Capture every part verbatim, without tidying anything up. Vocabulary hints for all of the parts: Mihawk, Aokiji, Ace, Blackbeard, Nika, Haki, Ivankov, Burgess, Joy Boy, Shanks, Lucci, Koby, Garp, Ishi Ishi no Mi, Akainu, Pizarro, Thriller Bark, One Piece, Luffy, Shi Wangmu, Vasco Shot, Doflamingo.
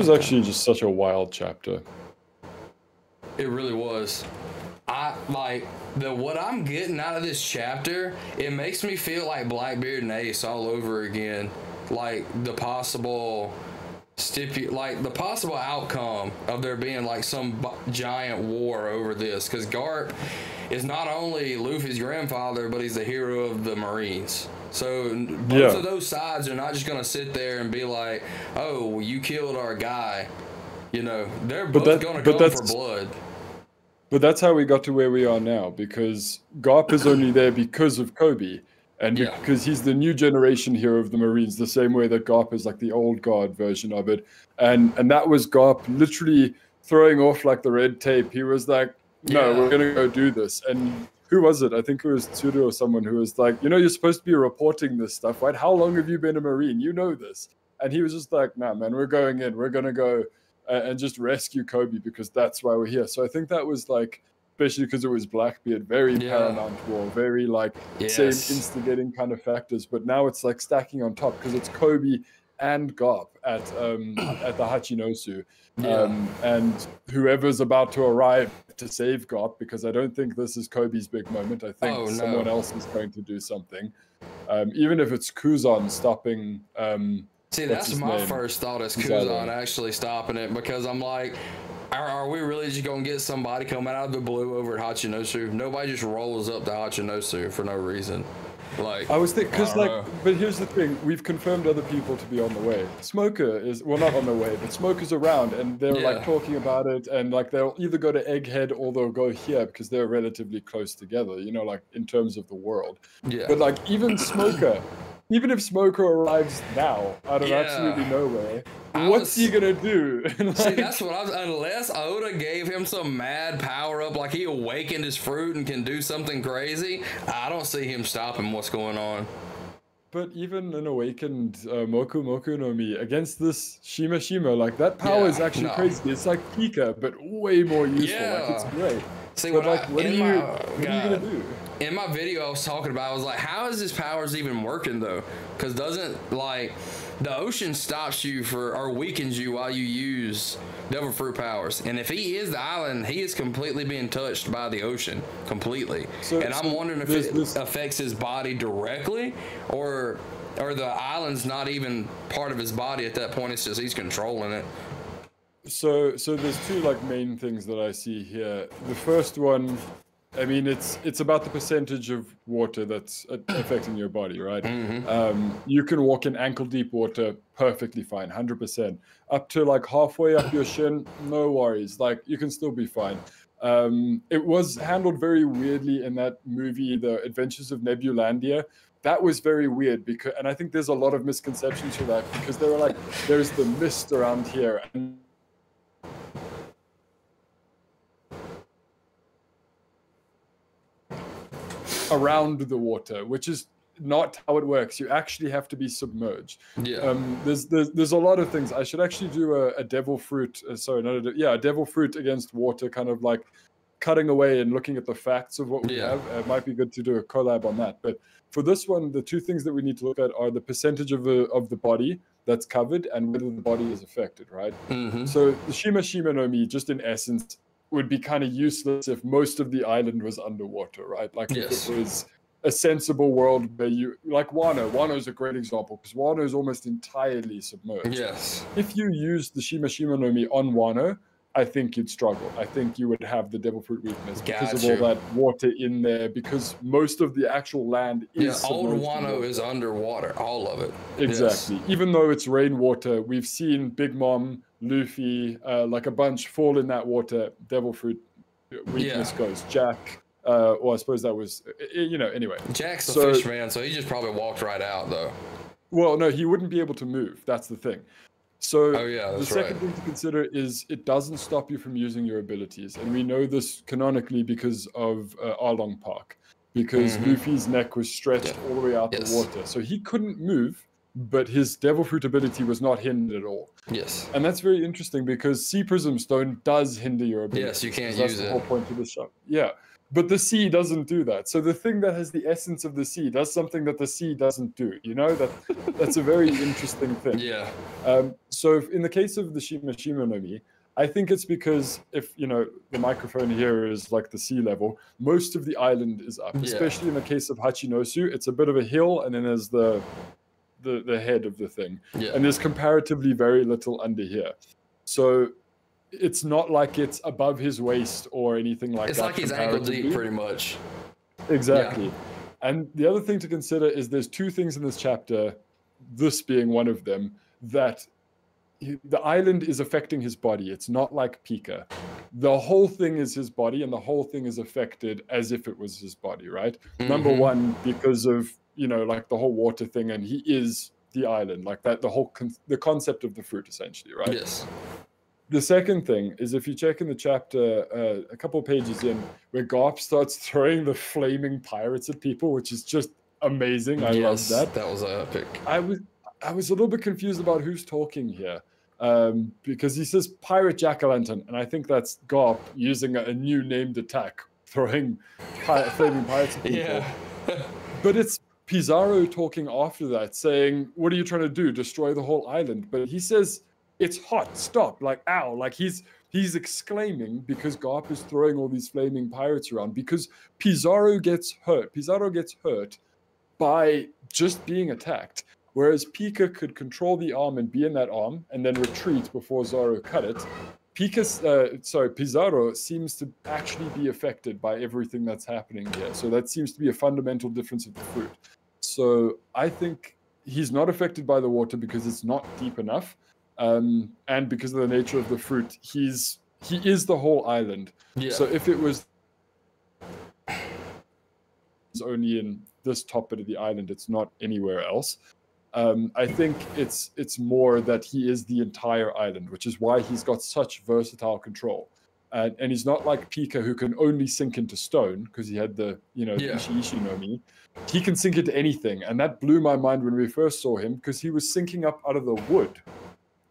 was actually just such a wild chapter. It really was. I like the what I'm getting out of this chapter. It makes me feel like Blackbeard and Ace all over again. Like the possible stipu like the possible outcome of there being like some giant war over this, because Garp is not only Luffy's grandfather, but he's the hero of the Marines. So both yeah. of those sides are not just going to sit there and be like, "Oh, well, you killed our guy." You know, they're both that, going to come for blood. But that's how we got to where we are now, because Garp is only there because of Koby, and yeah. because he's the new generation hero of the Marines, the same way that Garp is like the old guard version of it. And and that was Garp literally throwing off like the red tape. He was like, "No, yeah. we're going to go do this." And who was it? I think it was Tsuru or someone who was like, "You know, you're supposed to be reporting this stuff, right? How long have you been a Marine? You know this." And he was just like, "Nah, man, we're going in. We're going to go uh, and just rescue Koby, because that's why we're here." So I think that was like, especially because it was Blackbeard, very yeah. paramount war, very like yes. same instigating kind of factors. But now it's like stacking on top, because it's Koby and Garp at um, at the Hachinosu, um, yeah. and whoever's about to arrive to save Garp, because I don't think this is Koby's big moment. I think oh, no. someone else is going to do something, um, even if it's Kuzan stopping. Um, See, that's my name? first thought is Kuzan exactly. actually stopping it, because I'm like, are, are we really just gonna get somebody coming out of the blue over at Hachinosu? Nobody just rolls up to Hachinosu for no reason. Like, I was thinking, because like, know. but here's the thing: we've confirmed other people to be on the way. Smoker is well, not on the way, but Smoker's around, and they're yeah. like talking about it, and like they'll either go to Egghead or they'll go here, because they're relatively close together, you know, like in terms of the world. Yeah. But like even Smoker, even if Smoker arrives now out of yeah. absolutely nowhere, I what's was, he gonna do? like, see, that's what I was. Unless Oda gave him some mad power up, like he awakened his fruit and can do something crazy, I don't see him stopping what's going on. But even an awakened uh, Moku Moku no Mi against this Shima Shima, like that power yeah, is actually no. crazy. It's like Pika, but way more useful. Yeah. Like it's great. See, but like, I, what, are you, my, what are you gonna do? In my video I was talking about, I was like, how is this powers even working though? Because doesn't like the ocean stops you for or weakens you while you use devil fruit powers, and if he is the island, he is completely being touched by the ocean completely. So, and so I'm wondering if this, it this. affects his body directly, or or the island's not even part of his body at that point. It's just he's controlling it. So so there's two like main things that I see here. The first one, I mean, it's it's about the percentage of water that's affecting your body, right? Mm-hmm. um, you can walk in ankle deep water perfectly fine, one hundred percent. Up to like halfway up your shin, no worries. Like you can still be fine. Um, it was handled very weirdly in that movie, The Adventures of Nebulandia. That was very weird, because, and I think there's a lot of misconceptions for that, because they were like, there's the mist around here, and around the water, which is not how it works. You actually have to be submerged. Yeah. Um, there's, there's there's a lot of things. I should actually do a, a devil fruit. Uh, sorry, not a de yeah, a devil fruit against water, kind of like cutting away and looking at the facts of what we yeah. have. It might be good to do a collab on that. But for this one, the two things that we need to look at are the percentage of the of the body that's covered and whether the body is affected. Right. Mm-hmm. So the Shima Shima no Mi, just in essence, would be kind of useless if most of the island was underwater, right? Like yes. if it was a sensible world where you, like Wano, Wano's a great example, because Wano is almost entirely submerged. Yes. If you used the Shima Shima no Mi on Wano, I think you'd struggle. I think you would have the devil fruit weakness because Got of you. all that water in there, because most of the actual land is yeah, old Wano is underwater, all of it. Exactly. Yes. Even though it's rainwater, we've seen Big Mom, Luffy, uh, like a bunch fall in that water, devil fruit weakness yeah. goes. Jack, uh, or I suppose that was, you know, anyway. Jack's so, a fish man, so he just probably walked right out though. Well, no, he wouldn't be able to move. That's the thing. So oh, yeah, the second right. thing to consider is it doesn't stop you from using your abilities. And we know this canonically because of uh, Arlong Park, because mm-hmm. Luffy's neck was stretched yeah. all the way out yes. the water. So he couldn't move, but his devil fruit ability was not hindered at all. Yes. And that's very interesting because Sea Prism Stone does hinder your ability. Yes, you can't use that's it. That's the whole point of the show. Yeah. But the sea doesn't do that. So the thing that has the essence of the sea does something that the sea doesn't do. You know, that that's a very interesting thing. Yeah. Um, so if, in the case of the Shima Shima no Mi, I think it's because if, you know, the microphone here is like the sea level, most of the island is up, yeah. especially in the case of Hachinosu. It's a bit of a hill, and then there's the, the, the head of the thing. Yeah. And there's comparatively very little under here. So it's not like it's above his waist or anything like it's that. It's like he's ankle deep, pretty much. Exactly. Yeah. And the other thing to consider is there's two things in this chapter, this being one of them, that he, the island is affecting his body. It's not like Pika. The whole thing is his body, and the whole thing is affected as if it was his body, right? Mm-hmm. Number one, because of, you know, like the whole water thing, and he is the island, like that, the whole con the concept of the fruit, essentially, right? Yes. The second thing is, if you check in the chapter uh, a couple pages in, where Garp starts throwing the flaming pirates at people, which is just amazing. I yes, love that. That was epic. I was I was a little bit confused about who's talking here, um, because he says pirate jack-o'-lantern, and I think that's Garp using a, a new named attack, throwing pirate, flaming pirates at people. Yeah. But it's Pizarro talking after that, saying, "What are you trying to do? Destroy the whole island?" But he says, "It's hot, stop, like, ow." Like he's he's exclaiming because Garp is throwing all these flaming pirates around, because Pizarro gets hurt. Pizarro gets hurt by just being attacked. Whereas Pika could control the arm and be in that arm and then retreat before Zoro cut it. Pika, uh, sorry, Pizarro seems to actually be affected by everything that's happening here. So that seems to be a fundamental difference of the fruit. So I think he's not affected by the water because it's not deep enough. Um, and because of the nature of the fruit, he's he is the whole island. Yeah. So if it was only in this top bit of the island, it's not anywhere else. Um, I think it's it's more that he is the entire island, which is why he's got such versatile control. And, and he's not like Pika, who can only sink into stone because he had the, you know, yeah. ishi ishi no mi. He can sink into anything, and that blew my mind when we first saw him, because he was sinking up out of the wood.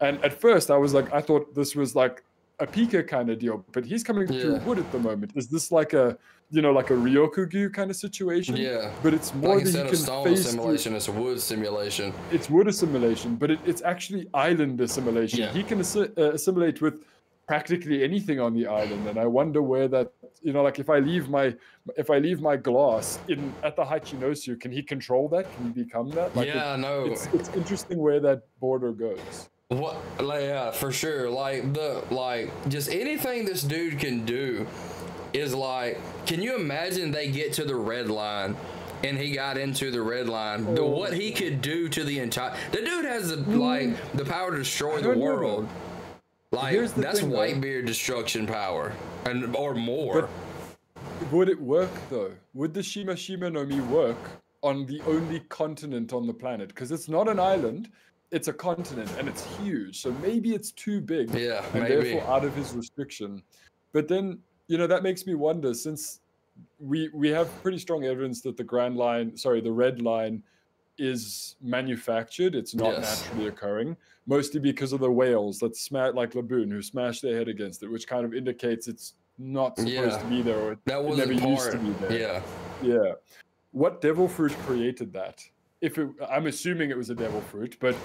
And at first I was like, I thought this was like a Pika kind of deal, but he's coming yeah. through wood at the moment. Is this like a, you know, like a Ryokugu kind of situation? Yeah. But it's more like, than you can stone face simulation, through. It's a wood simulation. It's wood assimilation, but it, it's actually island assimilation. Yeah. He can assi uh, assimilate with practically anything on the island, and I wonder where that, you know, like if I leave my if I leave my glass in at the Hachinosu, can he control that? Can he become that? Like yeah, it, no. It's, it's interesting where that border goes. What, like, yeah, for sure. Like the, like just anything this dude can do is like, can you imagine they get to the red line and he got into the red line? Oh. The what he could do to the entire, the dude has the, like the power to destroy the world. Like the that's thing, Whitebeard destruction power, and or more. But would it work though? Would the Shima Shima no Mi work on the only continent on the planet? Because it's not an island. It's a continent, and it's huge, so maybe it's too big, yeah, and maybe. Therefore out of his restriction. But then, you know, that makes me wonder, since we we have pretty strong evidence that the Grand Line, sorry, the Red Line is manufactured. It's not yes. naturally occurring, mostly because of the whales that smash, like Laboon, who smashed their head against it, which kind of indicates it's not supposed yeah. to be there, or it, that wasn't it never part. used to be there. Yeah, yeah. What devil fruit created that? If it, I'm assuming it was a devil fruit, but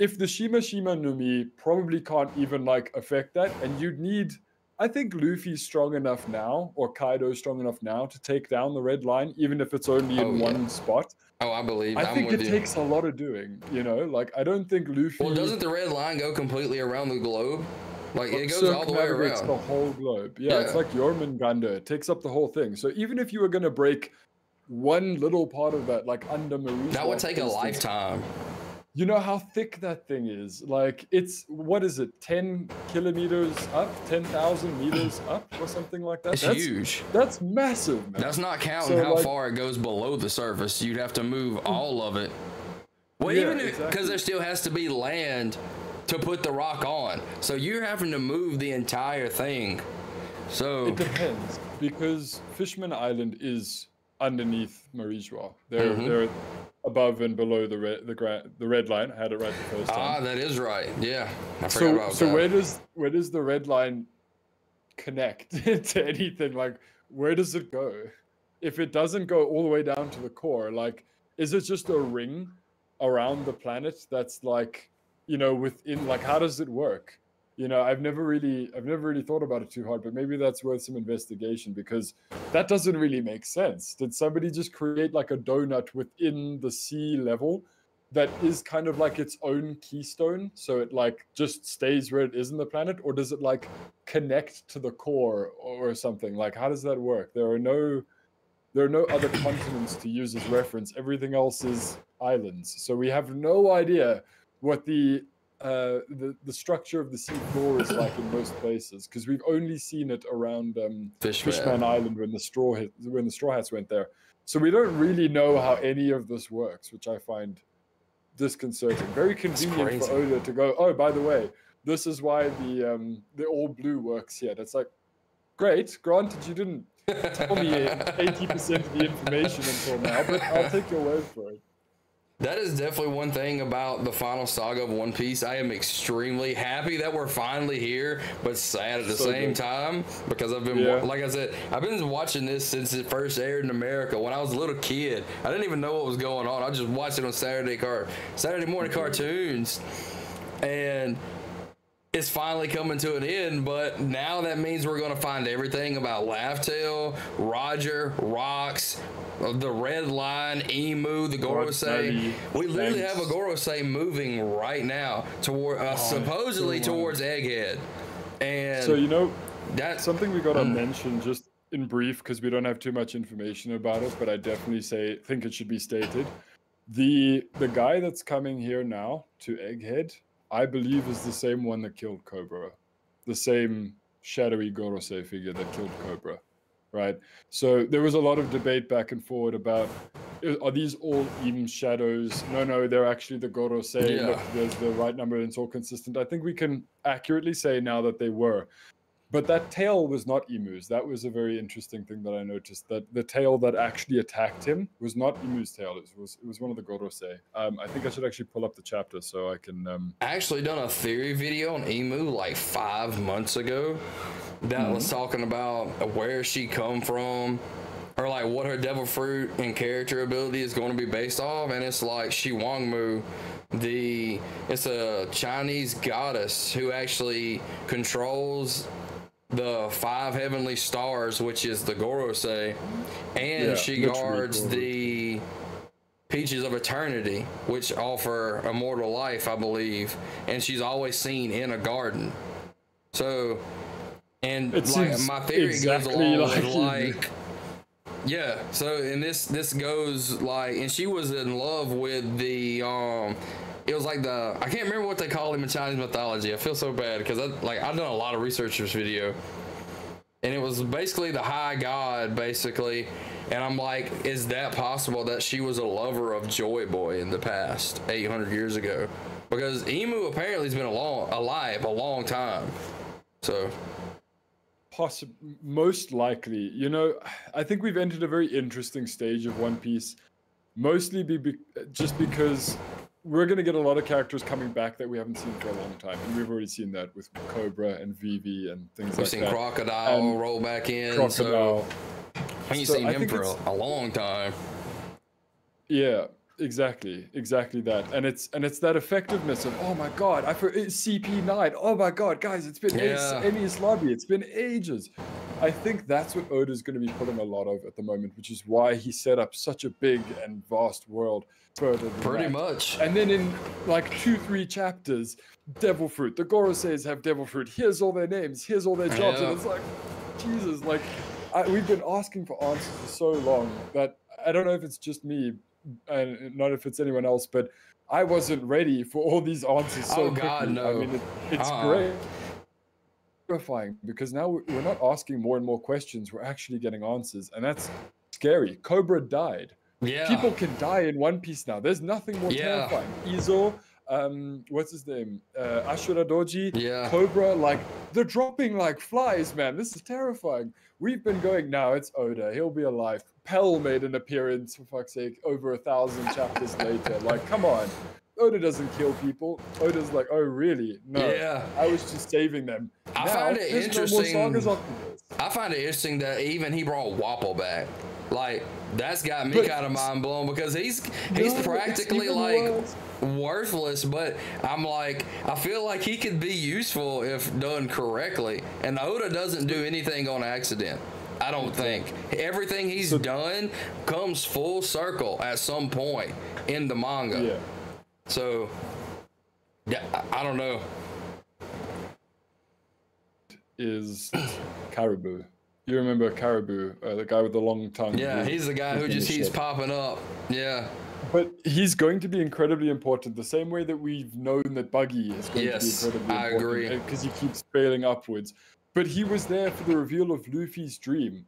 if the Shima Shima no Mi probably can't even like affect that, and you'd need, I think Luffy's strong enough now, or Kaido's strong enough now to take down the red line, even if it's only in oh, yeah. one spot. Oh, I believe. I I'm think with it you. takes a lot of doing, you know, like I don't think Luffy. Well, doesn't the red line go completely around the globe? Like it goes all the way around the whole globe. Yeah, yeah. It's like Jormungandr. It takes up the whole thing. So even if you were going to break one little part of that, like under Marie, that would take a lifetime. You know how thick that thing is? Like it's, what is it, ten kilometers up, ten thousand meters up or something like that? It's that's huge. That's massive, man. That's not counting so, how like, far it goes below the surface. You'd have to move all of it. Well, yeah, even because exactly. there still has to be land to put the rock on. So you're having to move the entire thing. So it depends, because Fishman Island is underneath Marie Joie. They're, mm-hmm. they're above and below the red, the, the red line. I had it right the first time. Ah, that is right. Yeah. I forgot so about so that. where does where does the red line connect to anything? Like where does it go? If it doesn't go all the way down to the core, like, is it just a ring around the planet that's like, you know, within, like, how does it work? You know, I've never really, I've never really thought about it too hard, but maybe that's worth some investigation, because that doesn't really make sense. Did somebody just create like a donut within the sea level that is kind of like its own keystone, so it like just stays where it is in the planet, or does it like connect to the core or something? Like, how does that work? There are no, there are no other continents to use as reference. Everything else is islands, so we have no idea what the uh, the, the structure of the sea floor is like in most places, because we've only seen it around um, Fishman. Fishman Island when the straw hit, when the straw hats went there. So we don't really know how any of this works, which I find disconcerting. Very convenient for Oda to go, oh, by the way, this is why the um, the all blue works here. That's like, great. Granted, you didn't tell me eighty percent of the information until now, but I'll take your word for it. That is definitely one thing about the final saga of One Piece. I am extremely happy that we're finally here, but sad at the so same good. time, because I've been, yeah. like I said, I've been watching this since it first aired in America when I was a little kid. I didn't even know what was going on. I just watched it on Saturday car, Saturday morning cartoons, and it's finally coming to an end. But now that means we're going to find everything about Laugh Tale, Roger, Rocks, the Red Line, Imu, the Gorosei. We literally have a Gorosei moving right now toward uh, supposedly towards Egghead. And so, you know, that's something we got to um, mention just in brief, because we don't have too much information about it, but I definitely say think it should be stated. The the guy that's coming here now to Egghead, I believe, is the same one that killed Cobra, the same shadowy Gorosei figure that killed Cobra, right? So there was a lot of debate back and forward about, are these all even shadows? No, no, they're actually the Gorosei. Yeah. Look, there's the right number and it's all consistent. I think we can accurately say now that they were. But that tail was not Imu's. That was a very interesting thing that I noticed, that the tail that actually attacked him was not Imu's tail. It was it was one of the Gorosei. Um, I think I should actually pull up the chapter so I can... Um... I actually done a theory video on Imu like five months ago that mm-hmm. was talking about where she come from, or like what her devil fruit and character ability is going to be based off. And it's like Shi Wangmu. The It's a Chinese goddess who actually controls the five heavenly stars, which is the Gorosei, and yeah, she guards the Peaches of Eternity, which offer immortal life, I believe, and she's always seen in a garden. So, and it like my theory exactly goes along like, with like yeah, so and this this goes like, and she was in love with the um it was like the, I can't remember what they call him in Chinese mythology. I feel so bad because I, like, I've done a lot of research for this video, and it was basically the high god, basically. And I'm like, is that possible that she was a lover of Joy Boy in the past, eight hundred years ago? Because Imu apparently has been a long, alive a long time. So, possibly, most likely, you know, I think we've entered a very interesting stage of One Piece, mostly be, be just because we're going to get a lot of characters coming back that we haven't seen for a long time. And we've already seen that with Cobra and Vivi and things we've like that. We've seen Crocodile and roll back in. Crocodile. So I ain't so seen I him for a long time. Yeah, exactly. Exactly that. And it's and it's that effectiveness of, oh my God, I for C P nine. Oh my God, guys, it's been yeah. Enies Lobby. It's been ages. I think that's what Oda's going to be pulling a lot of at the moment, which is why he set up such a big and vast world further than Pretty that. much. And then in like two, three chapters, devil fruit. The Goroseis have devil fruit. Here's all their names. Here's all their jobs. Yeah. And it's like, Jesus, like I, we've been asking for answers for so long that I don't know if it's just me and not if it's anyone else, but I wasn't ready for all these answers so Oh, God, quickly. No. I mean, it, it's uh. great. Because now we're not asking more and more questions, we're actually getting answers, and that's scary. Cobra died. Yeah, people can die in One Piece now. There's nothing more yeah. terrifying. Izo, um, what's his name? Uh, Ashura Doji, yeah. Cobra, like they're dropping like flies, man. This is terrifying. We've been going now. It's Oda. He'll be alive. Pell made an appearance for fuck's sake over a thousand chapters later. Like, come on. Oda doesn't kill people. Oda's like, oh really? No. Yeah. I was just saving them. I now, find it interesting. No I find it interesting that even he brought Wapple back. Like, that's got me kind of mind blown because he's he's no, practically like worse. worthless. But I'm like, I feel like he could be useful if done correctly. And Oda doesn't do anything on accident. I don't think everything he's done comes full circle at some point in the manga. Yeah. So, yeah, I, I don't know. Is Caribou? You remember Caribou, uh, the guy with the long tongue? Yeah, he's the guy who just keeps popping up. Yeah. But he's going to be incredibly important, the same way that we've known that Buggy is going yes, to be incredibly I important. Yes, I agree. Because he keeps failing upwards. But he was there for the reveal of Luffy's dream.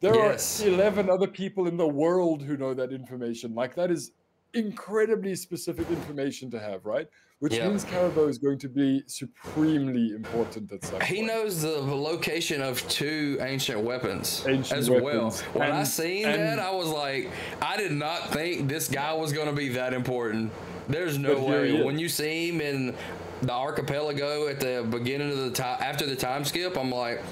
There yes. are eleven other people in the world who know that information. Like, that is incredibly specific information to have, right? Which yep. means Caribou is going to be supremely important at some point. He knows the location of two ancient weapons ancient as weapons. well. When and, I seen and, that, I was like, I did not think this guy was going to be that important. There's no way. When you see him in the archipelago at the beginning of the time, after the time skip, I'm like,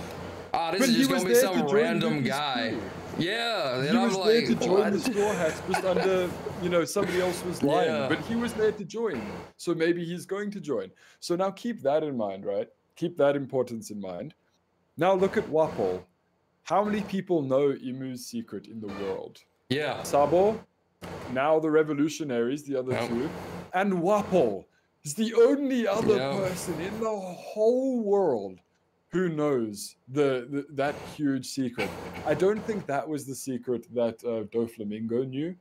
ah, oh, this but is just going to be some random guy. School. Yeah, and he I'm was like, there to join the Straw Hats just under, you know, somebody else was lying, yeah. but he was there to join. So maybe he's going to join. So now keep that in mind, right? Keep that importance in mind. Now look at Wapol. How many people know Imu's secret in the world? Yeah. Sabo, now the revolutionaries, the other yep. two, and Wapol is the only other yep. person in the whole world who knows the, the that huge secret. I don't think that was the secret that uh, Doflamingo knew.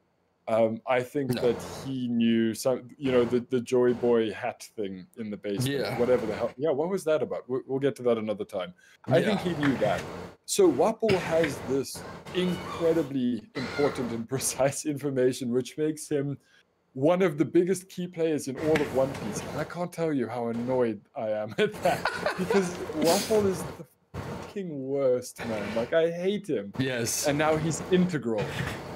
Um, I think no. that he knew some, you know, the, the Joy Boy hat thing in the basement, yeah. whatever the hell. Yeah, what was that about? We'll, we'll get to that another time. Yeah. I think he knew that. So Wapol has this incredibly important and precise information, which makes him one of the biggest key players in all of One Piece. And I can't tell you how annoyed I am at that. Because Wapol is the fucking worst, man. Like, I hate him. Yes. And now he's integral.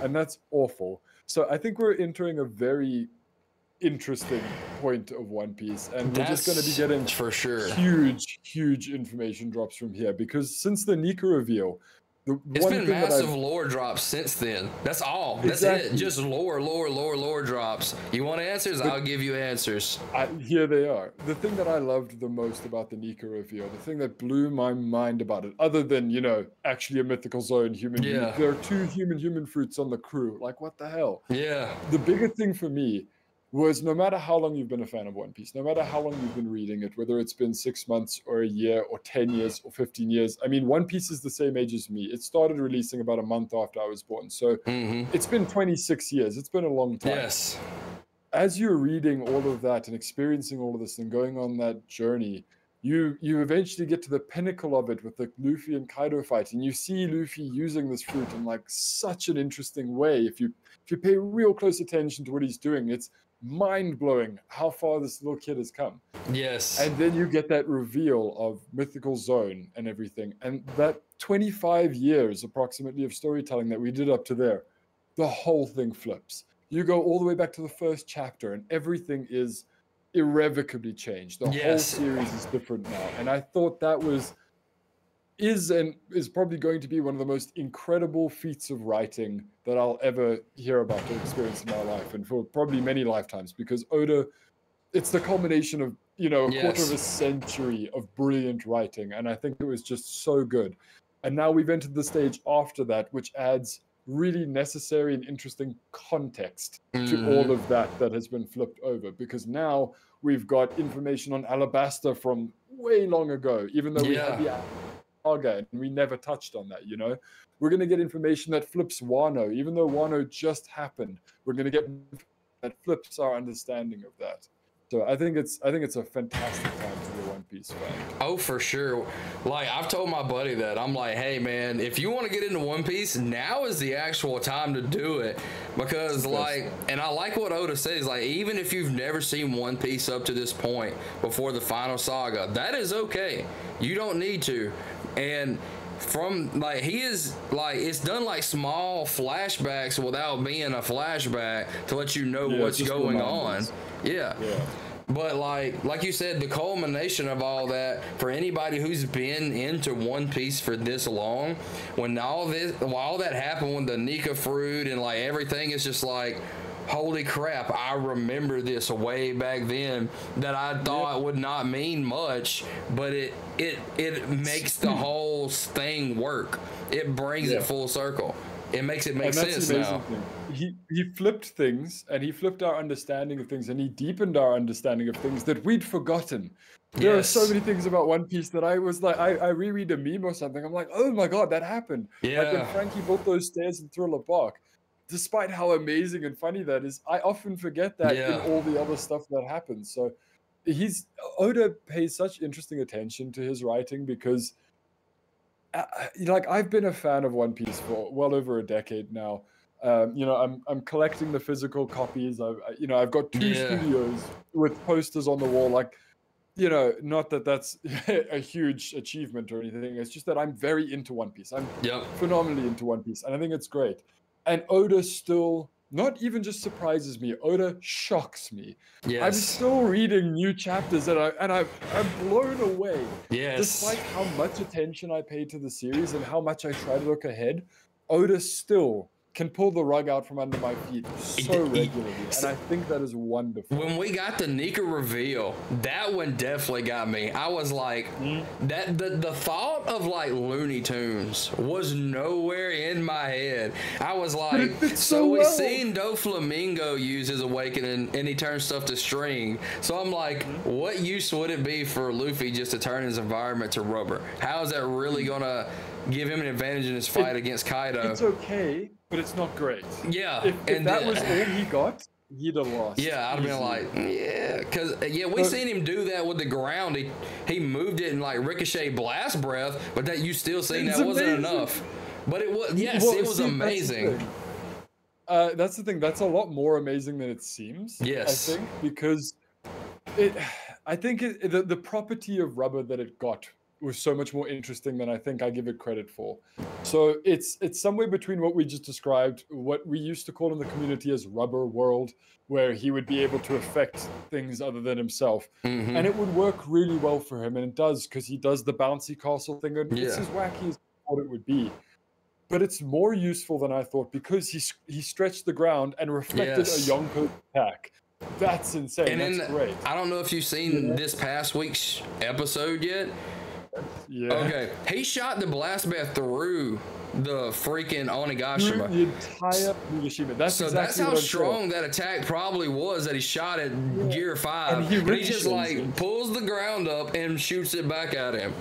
And that's awful. So I think we're entering a very interesting point of One Piece. And that's, we're just going to be getting for sure. huge, huge information drops from here. Because since the Nika reveal... The it's been massive lore drops since then. That's all. That's exactly. it. Just lore, lore, lore, lore drops. You want answers? The, I'll give you answers. I, here they are. The thing that I loved the most about the Nika reveal, the thing that blew my mind about it, other than, you know, actually a mythical zone human. Yeah. Human, there are two human human fruits on the crew. Like, what the hell? Yeah. The bigger thing for me was, no matter how long you've been a fan of One Piece, no matter how long you've been reading it, whether it's been six months or a year or ten years or fifteen years, I mean, One Piece is the same age as me. It started releasing about a month after I was born. So mm-hmm. it's been twenty-six years. It's been a long time. Yes. As you're reading all of that and experiencing all of this and going on that journey, you you eventually get to the pinnacle of it with the Luffy and Kaido fight, and you see Luffy using this fruit in like such an interesting way. If you, if you pay real close attention to what he's doing, it's mind-blowing how far this little kid has come. Yes. And then you get that reveal of mythical zone and everything, and that twenty-five years approximately of storytelling that we did up to there, the whole thing flips. You go all the way back to the first chapter and everything is irrevocably changed. The yes. whole series is different now. And I thought that was is and is probably going to be one of the most incredible feats of writing that I'll ever hear about or experience in my life, and for probably many lifetimes, because Oda, it's the culmination of, you know, a yes. quarter of a century of brilliant writing, and I think it was just so good. And now we've entered the stage after that, which adds really necessary and interesting context mm. to all of that that has been flipped over, because now we've got information on Alabasta from way long ago, even though we yeah. had the and we never touched on that, you know. We're going to get information that flips Wano, even though Wano just happened. We're going to get that flips our understanding of that. So I think it's I think it's a fantastic time to be a One Piece fan. Oh, for sure. Like, I've told my buddy that. I'm like, hey, man, if you want to get into One Piece, now is the actual time to do it. Because, like, and I like what Oda says, like, even if you've never seen One Piece up to this point before the final saga, that is okay. You don't need to. And from like he is like it's done like small flashbacks without being a flashback to let you know yeah, what's going on. Yeah. yeah. But like like you said, the culmination of all that, for anybody who's been into One Piece for this long, when all this while all that happened with the Nika fruit and like everything, it's just like, holy crap, I remember this way back then that I thought yep. would not mean much, but it it it makes the whole thing work. It brings yeah. it full circle. It makes it make sense now. He, he flipped things, and he flipped our understanding of things, and he deepened our understanding of things that we'd forgotten. Yes. There are so many things about One Piece that I was like, I, I reread a meme or something, I'm like, oh my god, that happened. Yeah. Like when Frankie built those stairs in Thriller Bark. Despite how amazing and funny that is, I often forget that yeah. in all the other stuff that happens. So he's Oda pays such interesting attention to his writing, because Uh, like I've been a fan of One Piece for well over a decade now. Um, you know, I'm I'm collecting the physical copies. I've you know I've got two yeah. studios with posters on the wall. Like, you know, not that that's a huge achievement or anything. It's just that I'm very into One Piece. I'm yep. phenomenally into One Piece, and I think it's great. And Oda still not even just surprises me. Oda shocks me. Yes. I'm still reading new chapters, and I and I've, I'm blown away. Yes. Despite how much attention I paid to the series and how much I try to look ahead, Oda still can pull the rug out from under my feet so regularly, and I think that is wonderful. When we got the Nika reveal, that one definitely got me. I was like, mm. that the, the thought of like Looney Tunes was nowhere in my head. I was like, so, so we've well. seen Doflamingo use his awakening, and he turns stuff to string. So I'm like, mm. what use would it be for Luffy just to turn his environment to rubber? How is that really gonna give him an advantage in his fight it, against Kaido? It's okay, but it's not great. Yeah. If, if and that uh, was all he got, he'd have lost. Yeah, I'd have been like, yeah. Because, yeah, we but, seen him do that with the ground. He he moved it in, like, Ricochet Blast Breath, but that you still seen that amazing. wasn't enough. But it was, yes, well, it was see, amazing. That's the, uh, that's the thing. That's a lot more amazing than it seems. Yes. I think, because it, I think it, the, the property of rubber that it got was so much more interesting than I think I give it credit for. So it's it's somewhere between what we just described, what we used to call in the community as rubber world, where he would be able to affect things other than himself. Mm-hmm. And it would work really well for him, and it does, because he does the bouncy castle thing, and yeah. it's as wacky as I thought it would be. But it's more useful than I thought, because he, he stretched the ground and reflected yes. a Yonko attack. That's insane, and that's in, great. I don't know if you've seen yeah. this past week's episode yet. Yeah. Okay. He shot the blast bat through the freaking Onigashima. The entire Onigashima. That's so exactly that's how strong that attack probably was that he shot at yeah. Gear Five. And he, and he just like it. pulls the ground up and shoots it back at him.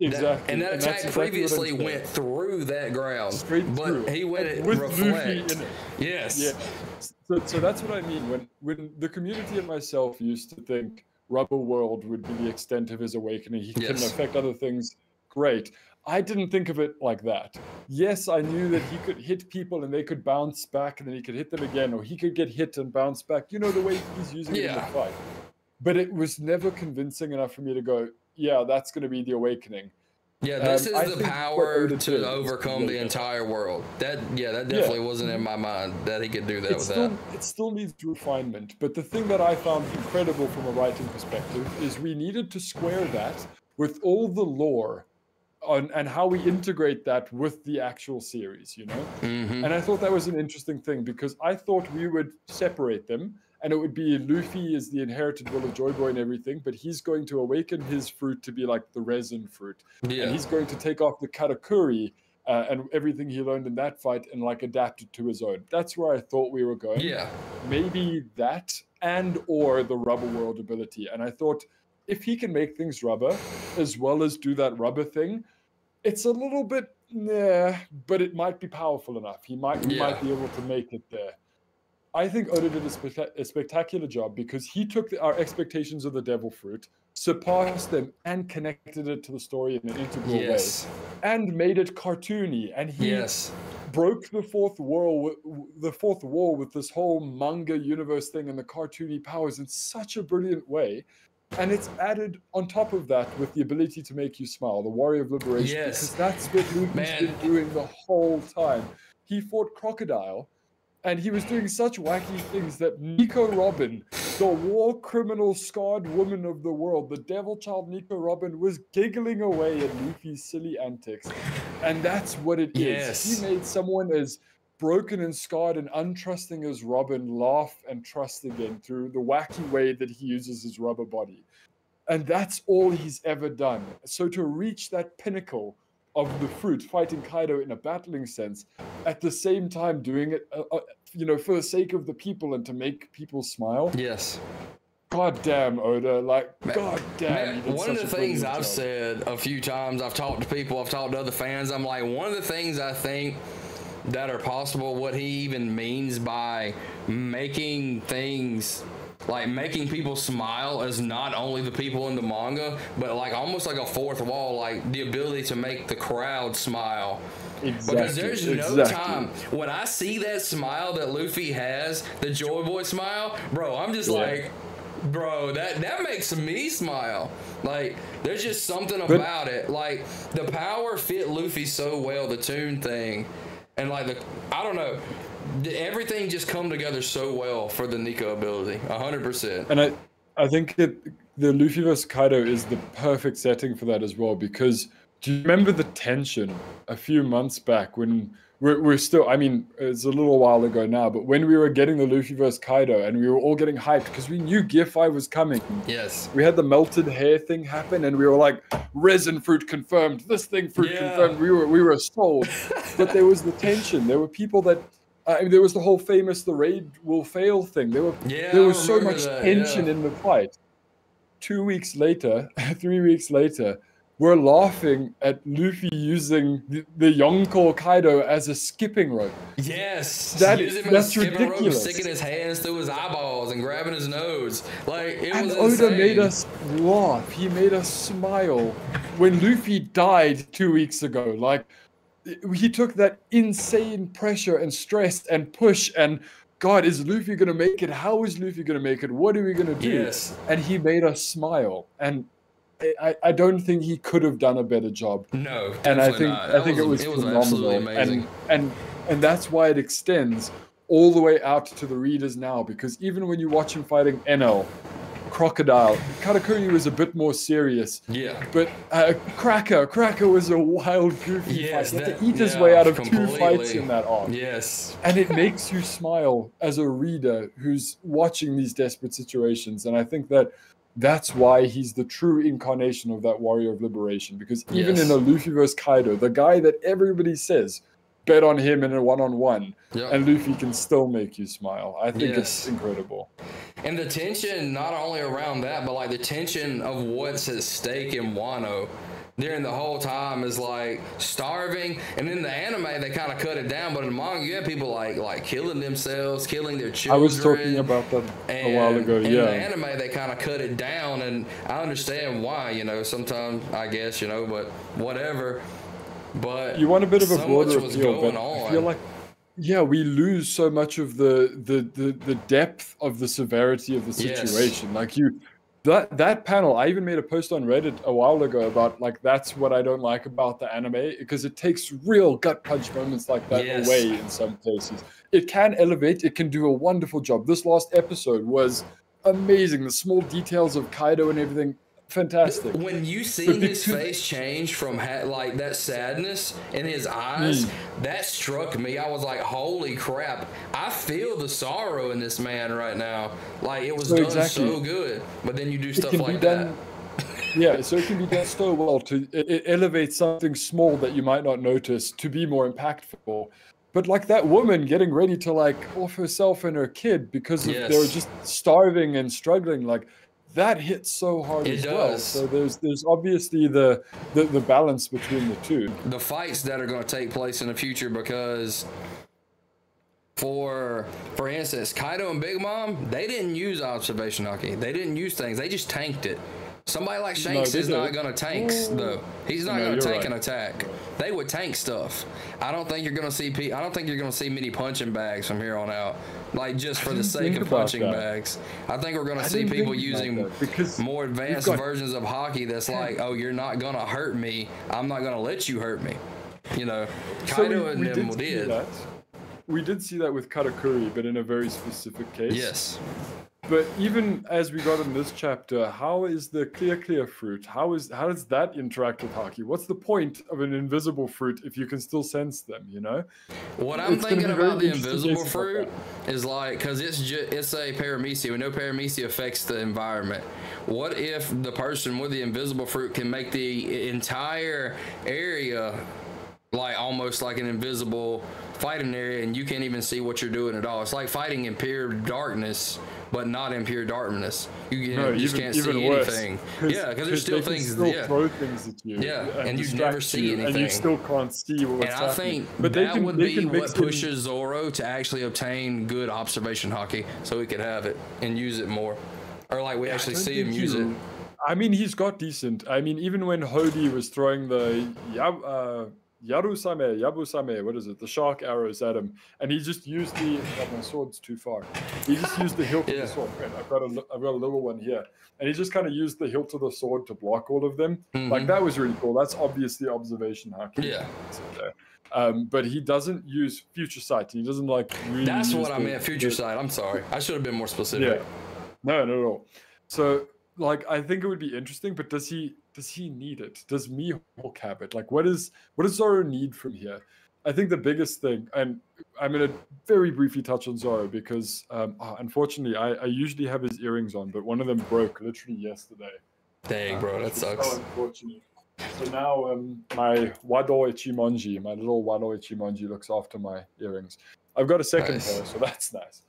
Exactly. That, and that and attack exactly previously went through that ground, Straight but through. he went it With reflect. In it. Yes. Yeah. So, so that's what I mean when when the community and myself used to think rubber world would be the extent of his awakening. He yes. couldn't affect other things. Great. I didn't think of it like that. Yes, I knew that he could hit people and they could bounce back, and then he could hit them again, or he could get hit and bounce back. You know, the way he's using yeah. it in the fight. But it was never convincing enough for me to go, yeah, that's going to be the awakening. Yeah, this um, is I the power to overcome the entire world. That yeah, that definitely yeah. wasn't in my mind that he could do that it with still, that. It still needs refinement, but the thing that I found incredible from a writing perspective is we needed to square that with all the lore on and how we integrate that with the actual series, you know? Mm-hmm. And I thought that was an interesting thing, because I thought we would separate them, and it would be Luffy is the inherited will of Joy Boy and everything, but he's going to awaken his fruit to be like the resin fruit. Yeah. And he's going to take off the Katakuri uh, and everything he learned in that fight and like adapt it to his own. That's where I thought we were going. Yeah. Maybe that and or the rubber world ability. And I thought if he can make things rubber as well as do that rubber thing, it's a little bit, nah, but it might be powerful enough. He might, he yeah. might be able to make it there. I think Oda did a, spe a spectacular job, because he took the, our expectations of the devil fruit, surpassed them, and connected it to the story in an integral yes. way, and made it cartoony. And he yes. broke the fourth wall, the fourth wall with this whole manga universe thing and the cartoony powers in such a brilliant way. And it's added on top of that with the ability to make you smile, the Warrior of Liberation, yes. because that's what Luffy's been doing the whole time. He fought Crocodile. and he was doing such wacky things that Nico Robin, the war criminal scarred woman of the world, the devil child Nico Robin, was giggling away at Luffy's silly antics. And that's what it yes. is. He made someone as broken and scarred and untrusting as Robin laugh and trust again through the wacky way that he uses his rubber body. And that's all he's ever done. So to reach that pinnacle of the fruit, fighting Kaido in a battling sense, at the same time doing it, uh, uh, you know, for the sake of the people and to make people smile. Yes. God damn, Oda. Like, man, God damn. Man, one of the things I've job. said a few times, I've talked to people, I've talked to other fans, I'm like, one of the things I think that are possible, what he even means by making things... like making people smile is not only the people in the manga, but like almost like a fourth wall, like the ability to make the crowd smile. Exactly. Because there's no exactly. time when I see that smile that Luffy has, the Joy Boy smile, bro, I'm just yeah. like, bro, that that makes me smile. Like there's just something about but it. Like the power fit Luffy so well, the tune thing, and like the I don't know. Everything just come together so well for the Nika ability, one hundred percent. And I, I think that the Luffy versus Kaido is the perfect setting for that as well, because do you remember the tension a few months back when we're, we're still, I mean, it's a little while ago now, but when we were getting the Luffy versus Kaido and we were all getting hyped because we knew Gear five was coming. Yes. We had the melted hair thing happen and we were like, resin fruit confirmed, this thing fruit yeah. confirmed, we were, we were sold. But there was the tension. There were people that... I mean, there was the whole famous "the raid will fail" thing. There were yeah, there was so much that, tension yeah. in the fight. Two weeks later, three weeks later, we're laughing at Luffy using the, the Yonko Kaido as a skipping rope. Yes, that is that's ridiculous. Rope, sticking his hands through his eyeballs and grabbing his nose, like it and was. And Oda insane. made us laugh. He made us smile when Luffy died two weeks ago. Like. He took that insane pressure and stress and push and God, is Luffy going to make it? How is Luffy going to make it? What are we going to do? Yes. And he made us smile. And I, I don't think he could have done a better job. No, and I think I think it was phenomenal. And and and that's why it extends all the way out to the readers now, because even when you watch him fighting N L, Crocodile, Katakuri was a bit more serious. Yeah. But uh, Cracker, Cracker was a wild, goofy yes, fight. He had to eat his yeah, way out of completely. two fights in that arc. Yes. And it makes you smile as a reader who's watching these desperate situations. And I think that that's why he's the true incarnation of that warrior of liberation. Because even yes. in a Luffy versus Kaido, the guy that everybody says, bet on him in a one-on-one, yep. and Luffy can still make you smile. I think yes. it's incredible. And the tension, not only around that, but like the tension of what's at stake in Wano during the whole time is like starving. And in the anime, they kind of cut it down, but in the manga, you have people like like killing themselves, killing their children. I was talking about that and, a while ago. Yeah. In the anime, they kind of cut it down, and I understand why. You know, sometimes I guess you know, but whatever. But you want a bit of a broader appeal, but I feel like, yeah, we lose so much of the the the, the depth of the severity of the situation. Yes. Like you, that that panel. I even made a post on Reddit a while ago about like that's what I don't like about the anime, because it takes real gut punch moments like that yes. away in some places. It can elevate. It can do a wonderful job. This last episode was amazing. The small details of Kaido and everything. Fantastic. When you see his face change from ha like that sadness in his eyes, mm. that struck me. I was like, holy crap, I feel the sorrow in this man right now. Like it was so done exactly. so good, but then you do it stuff like that. Yeah, so it can be done so well to it, it elevate something small that you might not notice to be more impactful. But like that woman getting ready to like off herself and her kid because yes. of, they were just starving and struggling, like that hits so hard it as does. well. So there's there's obviously the, the the balance between the two. The fights that are going to take place in the future, because for for instance, Kaido and Big Mom, they didn't use observation haki. They didn't use things. They just tanked it. Somebody like Shanks no, is not going to tank though. He's not no, going to tank right. an attack. They would tank stuff. I don't think you're going to see P I don't think you're going to see many punching bags from here on out. Like just for the sake of punching that. bags. I think we're going to see people using more advanced versions of hockey that's like, "Oh, you're not going to hurt me. I'm not going to let you hurt me." You know, Kaido so and them did. did. we did see that with Katakuri, but in a very specific case. Yes. But even as we got in this chapter, how is the clear clear fruit? How is how does that interact with Haki? What's the point of an invisible fruit if you can still sense them? You know. What I'm it's thinking about the invisible fruit like is like because it's just, it's a paramecia. We know paramecia affects the environment. What if the person with the invisible fruit can make the entire area like almost like an invisible fighting area, and you can't even see what you're doing at all? It's like fighting in pure darkness, but not in pure darkness. You, you, no, you even, just can't even see worse. anything. Cause, yeah, because there's still things. Still yeah, throw things at you. Yeah, and, and you never see you, anything. And you still can't see what's happening. And I happening. think but that can, would be what pushes in... Zoro to actually obtain good observation haki, so he could have it and use it more, or like we yeah, actually see him use you... it. I mean, he's got decent. I mean, even when Hody was throwing the Yab. Uh, Yarusame, Yabusame, what is it? The shark arrows at him, and he just used the. Oh, my sword's too far. He just used the hilt yeah. of the sword. Man, I've got a, I've got a little one here, and he just kind of used the hilt of the sword to block all of them. Mm-hmm. Like that was really cool. That's obviously observation haki. Yeah. Um, but he doesn't use future sight. He doesn't like. Really That's what the, I meant. Future the, sight. I'm sorry. I should have been more specific. Yeah. No, not at all. So, like, I think it would be interesting. But does he? Does he need it? Does Mihawk have it? Like, what is what does Zoro need from here? I think the biggest thing, and I'm going to very briefly touch on Zoro because, um, oh, unfortunately, I, I usually have his earrings on, but one of them broke literally yesterday. Dang, bro, um, that sucks. So unfortunate. So now um, my Wado Ichimonji, my little Wado Ichimonji looks after my earrings. I've got a second nice. pair, so that's nice.